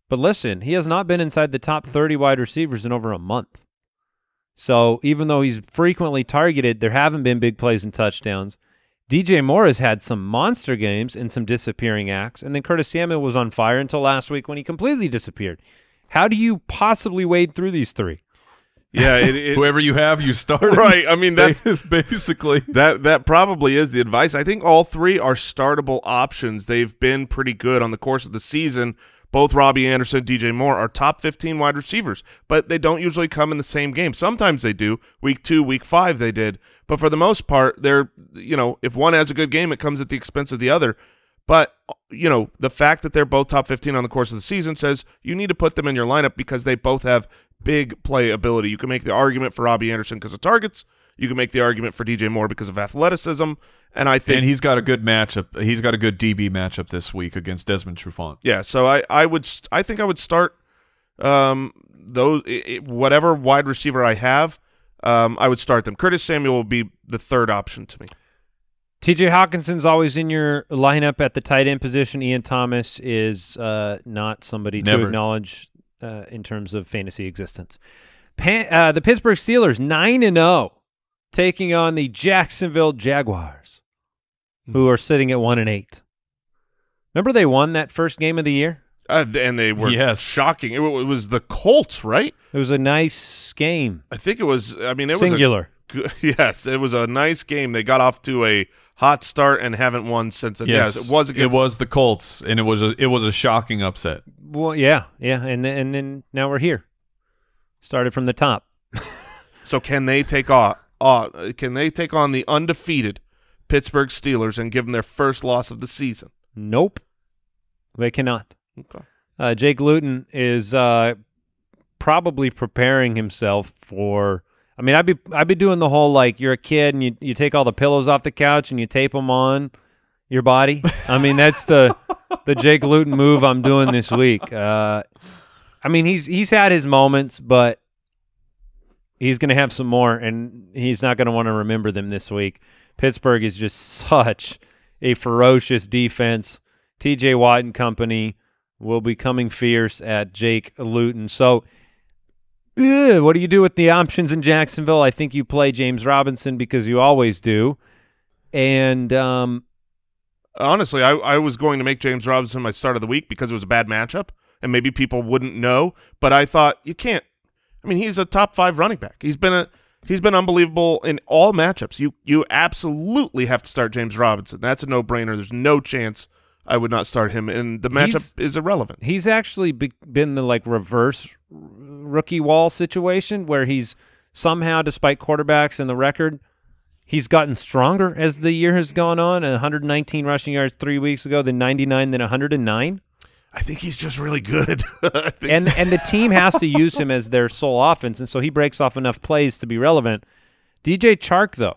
but listen, he has not been inside the top thirty wide receivers in over a month. So even though he's frequently targeted, there haven't been big plays and touchdowns. D J Moore has had some monster games and some disappearing acts, and then Curtis Samuel was on fire until last week when he completely disappeared. How do you possibly wade through these three? Yeah, it, it, whoever you have, you started. Right. I mean, that's basically that. That probably is the advice. I think all three are startable options. They've been pretty good on the course of the season. Both Robbie Anderson, D J Moore are top fifteen wide receivers, but they don't usually come in the same game. Sometimes they do. Week two, week five, they did. But for the most part, they're you know, if one has a good game, it comes at the expense of the other. But, you know, the fact that they're both top fifteen on the course of the season says you need to put them in your lineup because they both have big play ability. You can make the argument for Robbie Anderson because of targets. You can make the argument for D J Moore because of athleticism. And I think and he's got a good matchup. He's got a good D B matchup this week against Desmond Trufant. Yeah, so I, I would I think I would start um those it, whatever wide receiver I have. um, I would start them. Curtis Samuel will be the third option to me. T J Hawkinson's always in your lineup at the tight end position. Ian Thomas is uh, not somebody Never. to acknowledge uh, in terms of fantasy existence. Pan uh, the Pittsburgh Steelers, nine and oh, taking on the Jacksonville Jaguars, mm-hmm. who are sitting at one and eight. Remember they won that first game of the year? Uh, and they were yes. shocking. It, it was the Colts, right? It was a nice game. I think it was, I mean, it Singular. was Singular. Yes, it was a nice game. They got off to a hot start and haven't won since. Yes, yes it was against. It was the Colts, and it was a, it was a shocking upset. Well, yeah, yeah, and then, and then now we're here. Started from the top. So can they take on uh, can they take on the undefeated Pittsburgh Steelers and give them their first loss of the season? Nope, they cannot. Okay. Uh, Jake Luton is uh, probably preparing himself for. I mean, I'd be I'd be doing the whole like you're a kid and you you take all the pillows off the couch and you tape them on your body. I mean, that's the the Jake Luton move I'm doing this week. Uh, I mean, he's he's had his moments, but he's going to have some more, and he's not going to want to remember them this week. Pittsburgh is just such a ferocious defense. T J Watt and company will be coming fierce at Jake Luton. So. Ew, what do you do with the options in Jacksonville? I think you play James Robinson because you always do. And um, honestly, I, I was going to make James Robinson my start of the week because it was a bad matchup, and maybe people wouldn't know. But I thought you can't. I mean, he's a top five running back. He's been a he's been unbelievable in all matchups. You you absolutely have to start James Robinson. That's a no brainer. There's no chance I would not start him, and the matchup he's, is irrelevant. He's actually be, been the like reverse rookie wall situation where he's somehow, despite quarterbacks and the record, he's gotten stronger as the year has gone on. one hundred nineteen rushing yards three weeks ago, then ninety-nine, then one hundred nine. I think he's just really good. I think. And and the team has to use him as their sole offense, and so he breaks off enough plays to be relevant. D J Chark, though.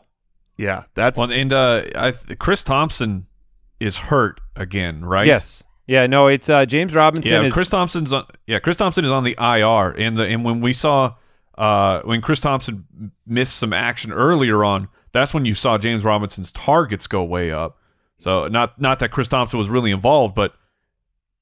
Yeah, that's well, – and uh, I, Chris Thompson – is hurt again, right? Yes. Yeah. No, it's uh, James Robinson. Yeah. Is Chris Thompson's. On, yeah. Chris Thompson is on the I R, and the and when we saw uh, when Chris Thompson missed some action earlier on, that's when you saw James Robinson's targets go way up. So not not that Chris Thompson was really involved, but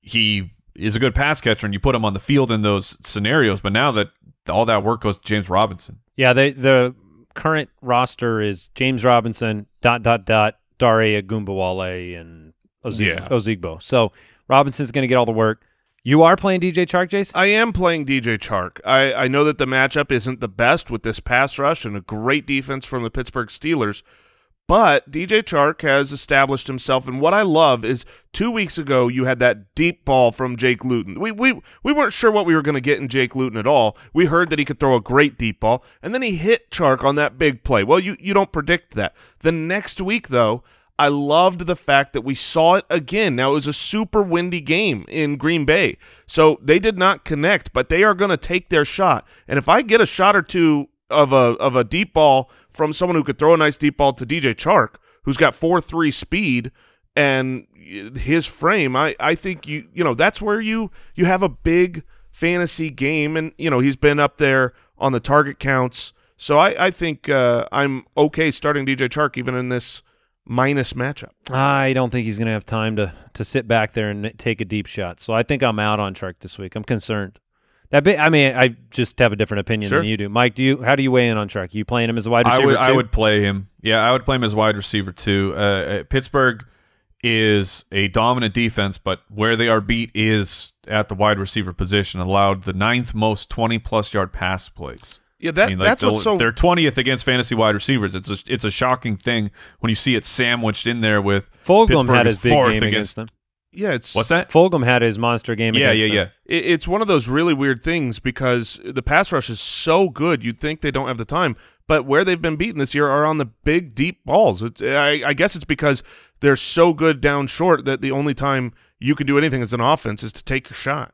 he is a good pass catcher, and you put him on the field in those scenarios. But now that all that work goes to James Robinson. Yeah. They, the current roster is James Robinson. Dot dot dot. Dare Agumbawale and Oze yeah. Ozigbo. So Robinson's going to get all the work. You are playing D J Chark, Jason? I am playing D J Chark. I, I know that the matchup isn't the best with this pass rush and a great defense from the Pittsburgh Steelers, but D J Chark has established himself. And what I love is two weeks ago you had that deep ball from Jake Luton. We, we, we weren't sure what we were going to get in Jake Luton at all. We heard that he could throw a great deep ball, and then he hit Chark on that big play. Well, you, you don't predict that. The next week, though, I loved the fact that we saw it again. Now, it was a super windy game in Green Bay, so they did not connect, but they are going to take their shot. And if I get a shot or two of a, of a deep ball from someone who could throw a nice deep ball to D J Chark, who's got four three speed and his frame, I, I think you you know that's where you, you have a big fantasy game. And, you know, he's been up there on the target counts. So I, I think uh, I'm okay starting D J Chark even in this minus matchup. I don't think he's going to have time to to sit back there and take a deep shot. So I think I'm out on Chark this week. I'm concerned. That bit, I mean, I just have a different opinion sure. than you do. Mike, do you? How do you weigh in on Chark? You playing him as a wide receiver I would, too? I would play him. Yeah, I would play him as wide receiver too. Uh, Pittsburgh is a dominant defense, but where they are beat is at the wide receiver position, allowed the ninth most twenty-plus yard pass plays. Yeah, that, I mean, like that's what's so... They're twentieth against fantasy wide receivers. It's a, it's a shocking thing when you see it sandwiched in there with Fulgham Pittsburgh had his big game against, against them. Yeah, it's what's that? Fulgham had his monster game. Yeah, against yeah, them. yeah. It, it's one of those really weird things because the pass rush is so good. You'd think they don't have the time, but where they've been beaten this year are on the big deep balls. It's, I, I guess it's because they're so good down short that the only time you can do anything as an offense is to take your shot.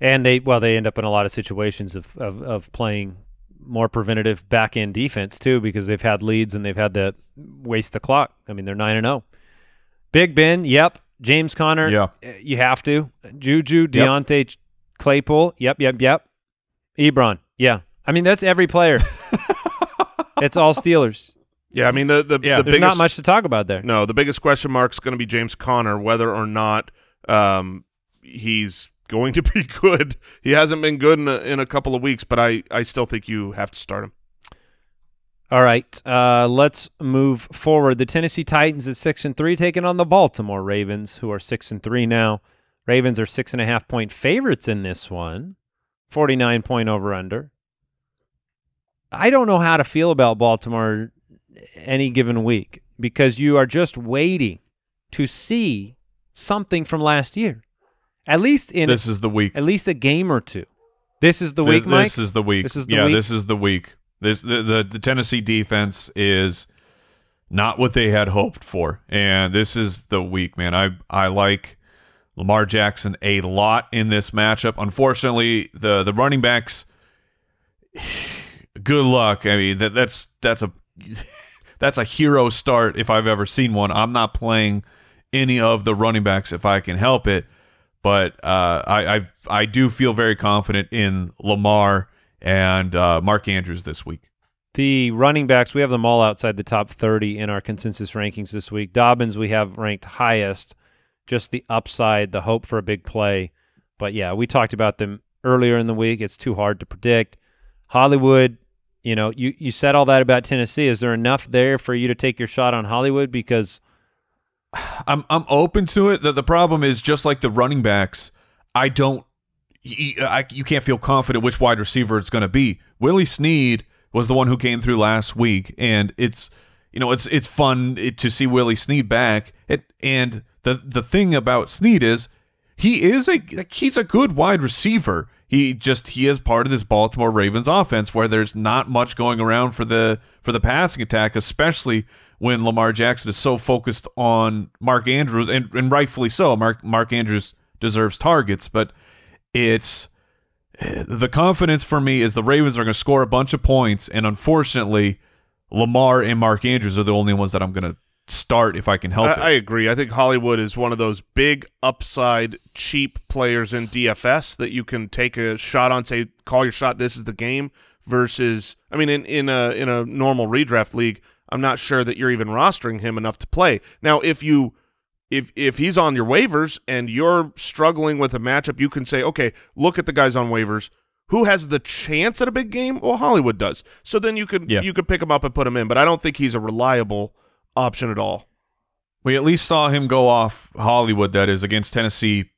And they well, they end up in a lot of situations of of, of playing more preventative back end defense too because they've had leads and they've had to waste the clock. I mean, they're nine and zero. Big Ben, yep. James Conner, yeah. you have to. Juju, Deontay yep. Claypool, yep, yep, yep. Ebron, yeah. I mean, that's every player. It's all Steelers. Yeah, I mean, the, the, yeah, the there's biggest, not much to talk about there. No, the biggest question mark is going to be James Conner, whether or not um, he's going to be good. He hasn't been good in a, in a couple of weeks, but I, I still think you have to start him. All right, uh, let's move forward. The Tennessee Titans at six and three taking on the Baltimore Ravens, who are six and three now. Ravens are six and a half point favorites in this one, forty-nine point over under. I don't know how to feel about Baltimore any given week because you are just waiting to see something from last year. At least in this is the week. At least a game or two. This is the this, week, Mike. This is the week. This is the yeah. Week? This is the week. This the, the the Tennessee defense is not what they had hoped for, and this is the week, man. I I like Lamar Jackson a lot in this matchup. Unfortunately, the the running backs, good luck. I mean that that's that's a that's a hero start if I've ever seen one. I'm not playing any of the running backs if I can help it, but uh, I I've, I do feel very confident in Lamar and uh, Mark Andrews this week. The running backs, we have them all outside the top thirty in our consensus rankings this week. Dobbins we have ranked highest, just the upside, the hope for a big play. But, yeah, we talked about them earlier in the week. It's too hard to predict. Hollywood, you know, you, you said all that about Tennessee. Is there enough there for you to take your shot on Hollywood? Because I'm, I'm open to it. The, the problem is just like the running backs, I don't you can't feel confident which wide receiver it's going to be. Willie Snead was the one who came through last week, and it's you know it's it's fun to see Willie Snead back. It, and the the thing about Snead is he is a like, he's a good wide receiver. He just he is part of this Baltimore Ravens offense where there's not much going around for the for the passing attack, especially when Lamar Jackson is so focused on Mark Andrews, and and rightfully so. Mark Mark Andrews deserves targets, but it's the confidence for me is the Ravens are going to score a bunch of points, and unfortunately, Lamar and Mark Andrews are the only ones that I'm going to start if I can help I, it. I agree. I think Hollywood is one of those big upside cheap players in D F S that you can take a shot on, say, call your shot, this is the game, versus, I mean, in, in, a, in a normal redraft league, I'm not sure that you're even rostering him enough to play. Now, if you If if he's on your waivers and you're struggling with a matchup, you can say, okay, look at the guys on waivers. Who has the chance at a big game? Well, Hollywood does. So then you could yeah. you could pick him up and put him in, but I don't think he's a reliable option at all. We at least saw him go off Hollywood, that is, against Tennessee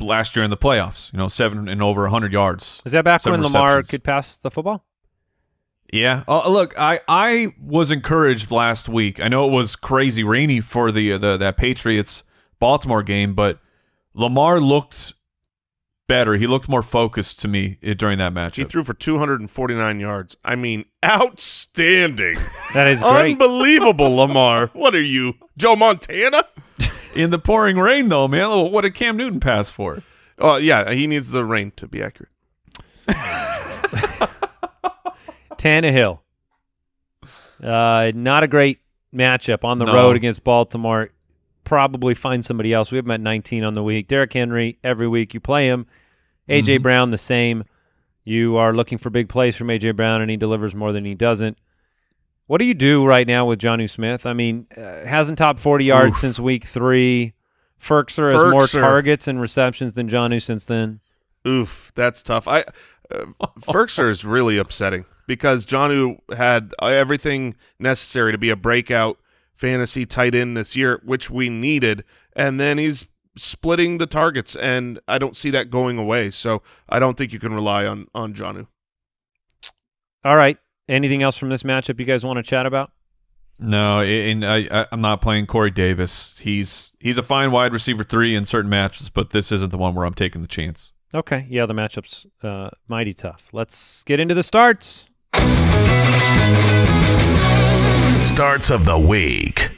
last year in the playoffs. You know, seven and over a hundred yards. Is that back when receptions. Lamar could pass the football? Yeah. Uh, look, I, I was encouraged last week. I know it was crazy rainy for the, the that Patriots-Baltimore game, but Lamar looked better. He looked more focused to me during that matchup. He threw for two hundred forty-nine yards. I mean, outstanding. That is great. Unbelievable, Lamar. What are you, Joe Montana? In the pouring rain, though, man. What did Cam Newton pass for? Oh, uh, yeah, he needs the rain to be accurate. Tannehill, uh, not a great matchup on the no. road against Baltimore. Probably find somebody else. We have him at nineteen on the week. Derrick Henry, every week you play him. A J Mm-hmm. Brown, the same. You are looking for big plays from A J Brown, and he delivers more than he doesn't. What do you do right now with Jonnu Smith? I mean, uh, hasn't topped forty yards Oof. since week three. Ferkser, Ferkser has more targets and receptions than Jonnu since then. Oof, that's tough. I uh, Ferkser is really upsetting. Because Jonnu had everything necessary to be a breakout fantasy tight end this year, which we needed, and then he's splitting the targets, and I don't see that going away. So I don't think you can rely on on Jonnu. All right. Anything else from this matchup you guys want to chat about? No, and I, I'm not playing Corey Davis. He's he's a fine wide receiver three in certain matches, but this isn't the one where I'm taking the chance. Okay. Yeah, the matchup's uh, mighty tough. Let's get into the starts. Starts of the week.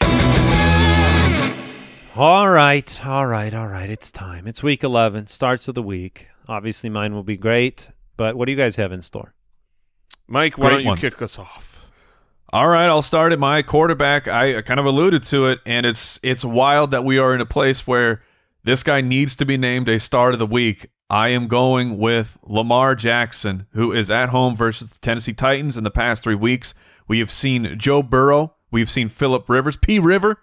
All right, all right, all right. It's time. It's week eleven, starts of the week. Obviously, mine will be great, but what do you guys have in store? Mike, why great don't you ones. kick us off? All right, I'll start at my quarterback. I kind of alluded to it, and it's it's wild that we are in a place where this guy needs to be named a star of the week. I am going with Lamar Jackson, who is at home versus the Tennessee Titans in the past three weeks. We have seen Joe Burrow. We've seen Phillip Rivers, P. River,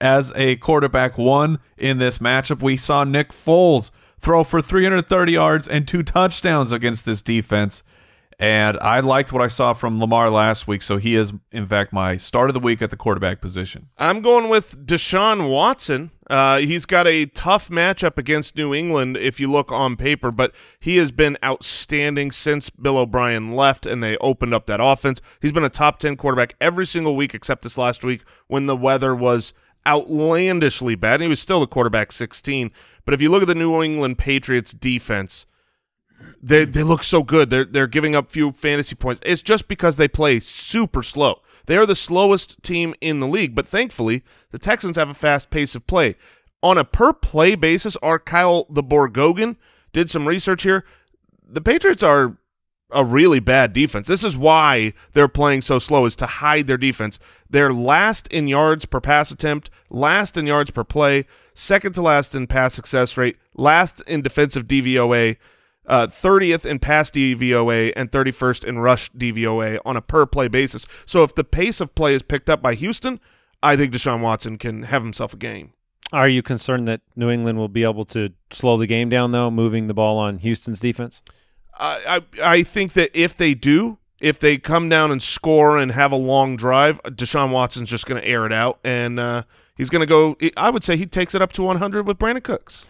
as a quarterback one in this matchup. We saw Nick Foles throw for three hundred thirty yards and two touchdowns against this defense. And I liked what I saw from Lamar last week, so he is, in fact, my start of the week at the quarterback position. I'm going with Deshaun Watson. Uh, he's got a tough matchup against New England if you look on paper, but he has been outstanding since Bill O'Brien left and they opened up that offense. He's been a top ten quarterback every single week except this last week when the weather was outlandishly bad. And he was still the quarterback sixteen. But if you look at the New England Patriots defense, They they look so good. They're they're giving up few fantasy points. It's just because they play super slow. They are the slowest team in the league, but thankfully the Texans have a fast pace of play. On a per play basis, our Kyle the Borgogan did some research here. The Patriots are a really bad defense. This is why they're playing so slow, is to hide their defense. They're last in yards per pass attempt, last in yards per play, second to last in pass success rate, last in defensive D V O A. Uh, thirtieth in pass D V O A and thirty-first in rush D V O A on a per-play basis. So if the pace of play is picked up by Houston, I think Deshaun Watson can have himself a game. Are you concerned that New England will be able to slow the game down, though, moving the ball on Houston's defense? I, I, I think that if they do, if they come down and score and have a long drive, Deshaun Watson's just going to air it out, and uh, he's going to go – I would say he takes it up to one hundred with Brandon Cooks.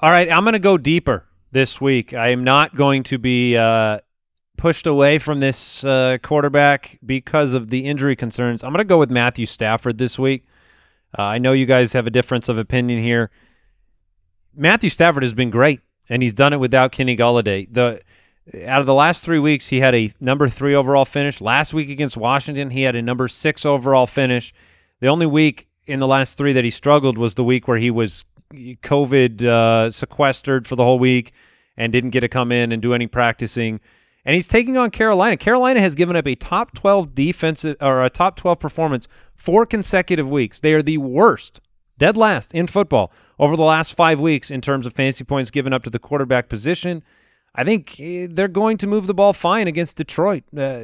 All right, I'm going to go deeper. This week, I am not going to be uh, pushed away from this uh, quarterback because of the injury concerns. I'm going to go with Matthew Stafford this week. Uh, I know you guys have a difference of opinion here. Matthew Stafford has been great, and he's done it without Kenny Golladay. The, out of the last three weeks, he had a number three overall finish. Last week against Washington, he had a number six overall finish. The only week in the last three that he struggled was the week where he was COVID uh, sequestered for the whole week and didn't get to come in and do any practicing. And he's taking on Carolina. Carolina has given up a top twelve defensive or a top twelve performance four consecutive weeks. They are the worst, dead last in football over the last five weeks in terms of fantasy points given up to the quarterback position. I think they're going to move the ball fine against Detroit. Uh,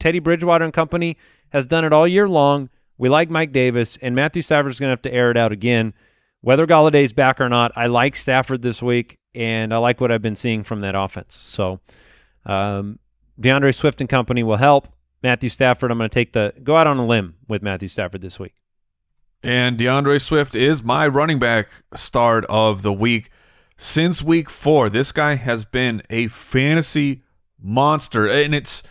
Teddy Bridgewater and company has done it all year long. We like Mike Davis, and Matthew Stafford is going to have to air it out again. Whether Galladay's back or not, I like Stafford this week, and I like what I've been seeing from that offense. So um, DeAndre Swift and company will help. Matthew Stafford, I'm going to take the go out on a limb with Matthew Stafford this week. And DeAndre Swift is my running back start of the week. Since week four, this guy has been a fantasy monster, and it's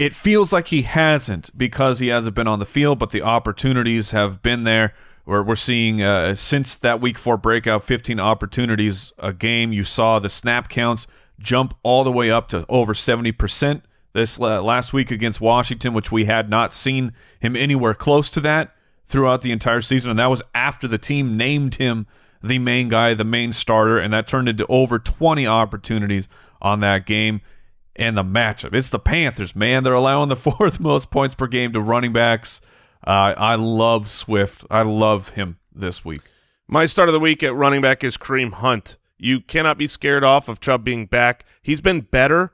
it feels like he hasn't because he hasn't been on the field, but the opportunities have been there. We're seeing, uh, since that week four breakout, fifteen opportunities a game. You saw the snap counts jump all the way up to over seventy percent this last week against Washington, which we had not seen him anywhere close to that throughout the entire season. And that was after the team named him the main guy, the main starter, and that turned into over twenty opportunities on that game and the matchup. It's the Panthers, man. They're allowing the fourth most points per game to running backs. Uh, I love Swift. I love him this week. My start of the week at running back is Kareem Hunt. You cannot be scared off of Chubb being back. He's been better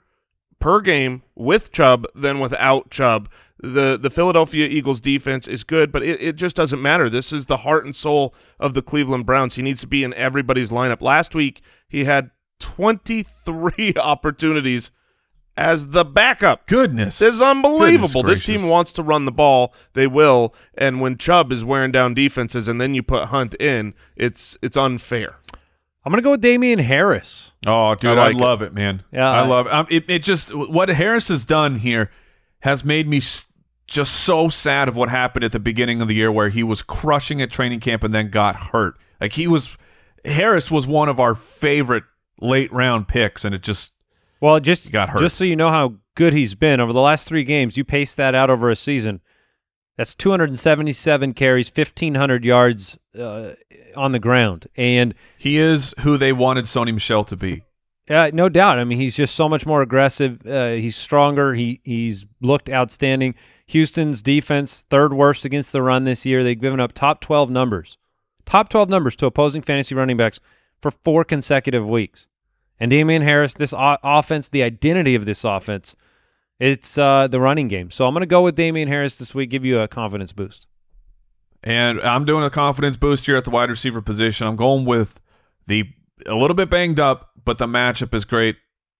per game with Chubb than without Chubb. The the Philadelphia Eagles defense is good, but it, it just doesn't matter. This is the heart and soul of the Cleveland Browns. He needs to be in everybody's lineup. Last week, he had twenty-three opportunities as the backup. Goodness. This is unbelievable. This team wants to run the ball. They will. And when Chubb is wearing down defenses and then you put Hunt in, it's it's unfair. I'm going to go with Damian Harris. Oh, dude, I, like I love it, it man. Yeah, I, I love it. Um, it. It just, what Harris has done here has made me just so sad of what happened at the beginning of the year where he was crushing at training camp and then got hurt. Like he was, Harris was one of our favorite late round picks, and it just, Well, just, got hurt. Just so you know how good he's been, over the last three games, you pace that out over a season, that's two hundred seventy-seven carries, fifteen hundred yards uh, on the ground. And he is who they wanted Sony Michel to be. Uh, no doubt. I mean, he's just so much more aggressive. Uh, he's stronger. He He's looked outstanding. Houston's defense, third worst against the run this year. They've given up top twelve numbers. Top twelve numbers to opposing fantasy running backs for four consecutive weeks. And Damian Harris, this offense, the identity of this offense It's uh, the running game. So I'm going to go with Damian Harris this week, give you a confidence boost. And I'm doing a confidence boost here at the wide receiver position. I'm going with the a little bit banged up, but the matchup is great.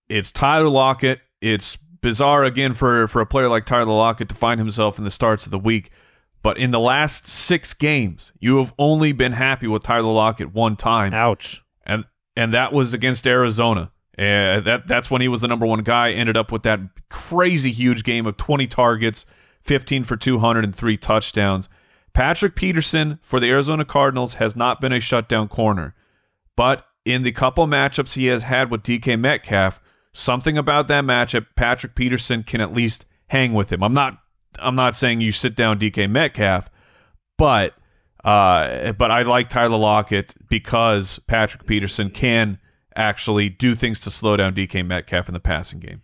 It's Tyler Lockett. It's bizarre, again, for, for a player like Tyler Lockett to find himself in the starts of the week. But in the last six games, you have only been happy with Tyler Lockett one time. Ouch. And and that was against Arizona. Uh, that that's when he was the number one guy. Ended up with that crazy huge game of twenty targets, fifteen for two hundred, and three touchdowns. Patrick Peterson for the Arizona Cardinals has not been a shutdown corner, but in the couple matchups he has had with D K Metcalf, something about that matchup, Patrick Peterson can at least hang with him. I'm not I'm not saying you sit down D K Metcalf, but uh, but I like Tyler Lockett because Patrick Peterson can actually do things to slow down D K Metcalf in the passing game.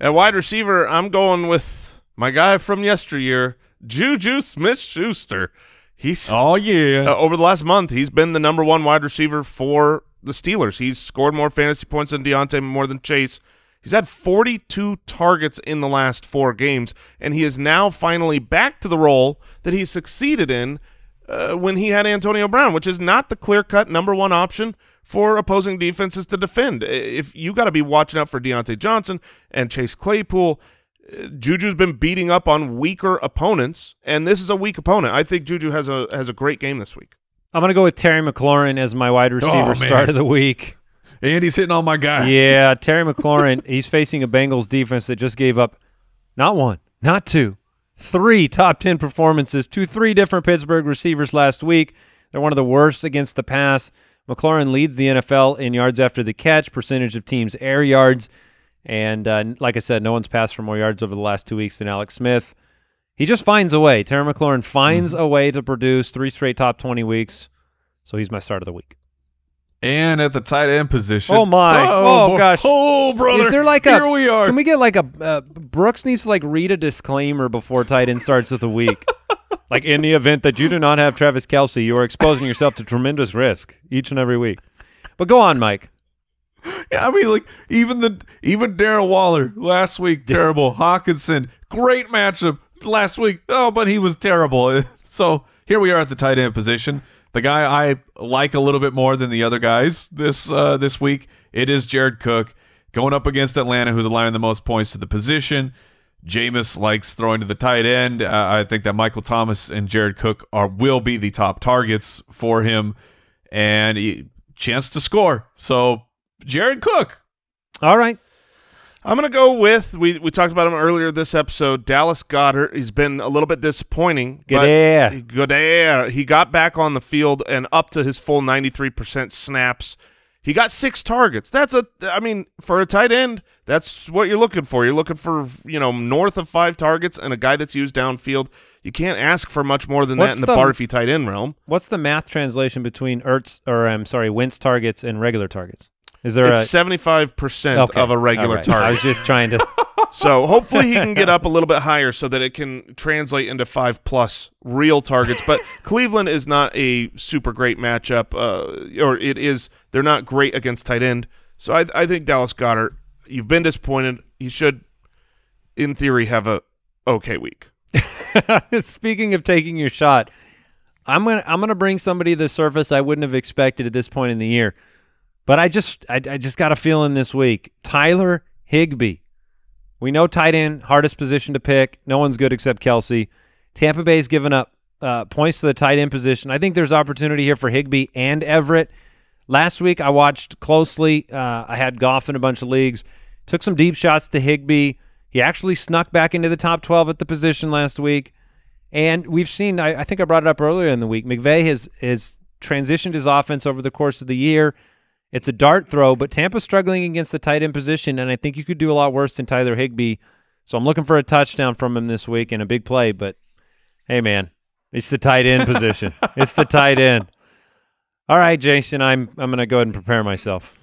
At wide receiver, I'm going with my guy from yesteryear, Juju Smith-Schuster. He's oh yeah. Uh, over the last month, he's been the number one wide receiver for the Steelers. He's scored more fantasy points than Deontay, more than Chase. He's had forty-two targets in the last four games, and he is now finally back to the role that he succeeded in uh, when he had Antonio Brown, which is not the clear-cut number one option for opposing defenses to defend. If you got to be watching out for Deontay Johnson and Chase Claypool. Juju's been beating up on weaker opponents, and this is a weak opponent. I think Juju has a has a great game this week. I'm going to go with Terry McLaurin as my wide receiver oh, start of the week. Andy's hitting all my guys. Yeah, Terry McLaurin, he's facing a Bengals defense that just gave up not one, not two, three top ten performances to three different Pittsburgh receivers last week. They're one of the worst against the pass. McLaurin leads the N F L in yards after the catch, percentage of teams' air yards, and uh, like I said, no one's passed for more yards over the last two weeks than Alex Smith. He just finds a way. Terry McLaurin finds mm-hmm. a way to produce three straight top twenty weeks, so he's my start of the week. And at the tight end position. Oh, my. Oh, oh gosh. Oh, brother. Is there like Here a, we are. Can we get like a uh, – Brooks needs to like read a disclaimer before tight end starts of the week. Like, in the event that you do not have Travis Kelce, you are exposing yourself to tremendous risk each and every week. But go on, Mike. Yeah, I mean, like, even the even Darren Waller last week, terrible. Hawkinson, great matchup last week. Oh, but he was terrible. So here we are at the tight end position. The guy I like a little bit more than the other guys this uh, this week, it is Jared Cook going up against Atlanta, who's allowing the most points to the position. Jameis likes throwing to the tight end. Uh, I think that Michael Thomas and Jared Cook are will be the top targets for him, and he, chance to score. So Jared Cook. All right. I'm going to go with, we, we talked about him earlier this episode, Dallas Goedert. He's been a little bit disappointing. Goedert. Goedert. He got back on the field and up to his full ninety-three percent snaps. He got six targets. That's a, I mean, for a tight end, that's what you're looking for. You're looking for, you know, north of five targets and a guy that's used downfield. You can't ask for much more than what's that in the, the barfy tight end realm. What's the math translation between Ertz, or I'm sorry, Wentz targets and regular targets? Is there it's seventy-five percent okay. of a regular right. target. I was just trying to. So hopefully he can get up a little bit higher so that it can translate into five plus real targets. But Cleveland is not a super great matchup, uh, or it is. They're not great against tight end. So I, I think Dallas Goedert, you've been disappointed. He should, in theory, have a okay week. Speaking of taking your shot, I'm gonna I'm gonna bring somebody to the surface I wouldn't have expected at this point in the year. But I just I, I just got a feeling this week. Tyler Higbee. We know tight end, hardest position to pick. No one's good except Kelce. Tampa Bay's given up uh, points to the tight end position. I think there's opportunity here for Higbee and Everett. Last week I watched closely. Uh, I had Goff in a bunch of leagues. Took some deep shots to Higbee. He actually snuck back into the top twelve at the position last week. And we've seen, I, I think I brought it up earlier in the week, McVay has, has transitioned his offense over the course of the year. It's a dart throw, but Tampa's struggling against the tight end position, and I think you could do a lot worse than Tyler Higbee. So I'm looking for a touchdown from him this week and a big play, but hey, man, it's the tight end position. It's the tight end. All right, Jason, I'm, I'm going to go ahead and prepare myself.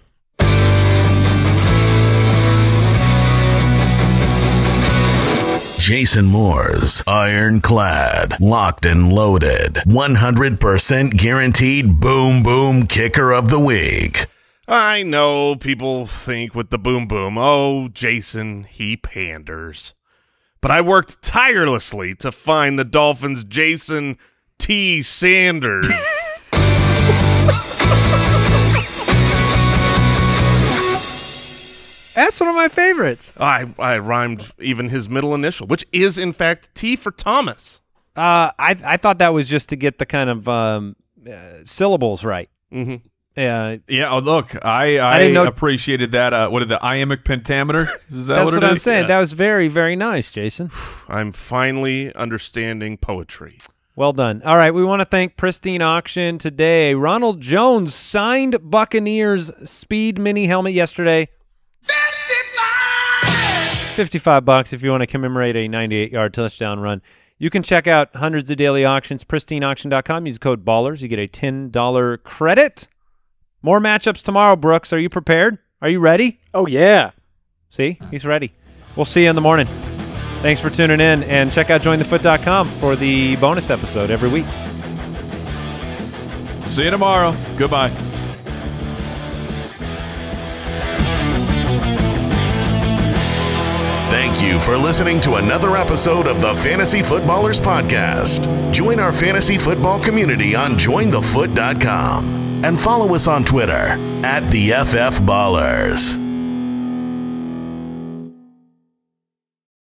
Jason Moore's ironclad, locked and loaded, one hundred percent guaranteed boom boom kicker of the week. I know people think with the boom boom, oh, Jason, he panders. but I worked tirelessly to find the Dolphins' Jason T. Sanders. That's one of my favorites. I, I rhymed even his middle initial, which is, in fact, T for Thomas. Uh, I, I thought that was just to get the kind of um, uh, syllables right. Mm-hmm. Yeah, yeah. Oh, look, I I, I know appreciated that. Uh, what is the iambic pentameter? Is that That's what, it what is? I'm saying. Yeah. That was very, very nice, Jason. I'm finally understanding poetry. Well done. All right, we want to thank Pristine Auction today. Ronald Jones signed Buccaneers Speed Mini helmet yesterday. Fifty-five. Fifty-five bucks if you want to commemorate a ninety-eight yard touchdown run. You can check out hundreds of daily auctions. pristine auction dot com. Use code Ballers. You get a ten dollar credit. More matchups tomorrow, Brooks. Are you prepared? Are you ready? Oh, yeah. See? He's ready. We'll see you in the morning. Thanks for tuning in, and check out join the foot dot com for the bonus episode every week. See you tomorrow. Goodbye. Thank you for listening to another episode of the Fantasy Footballers Podcast. Join our fantasy football community on join the foot dot com. And follow us on Twitter at the F F Ballers.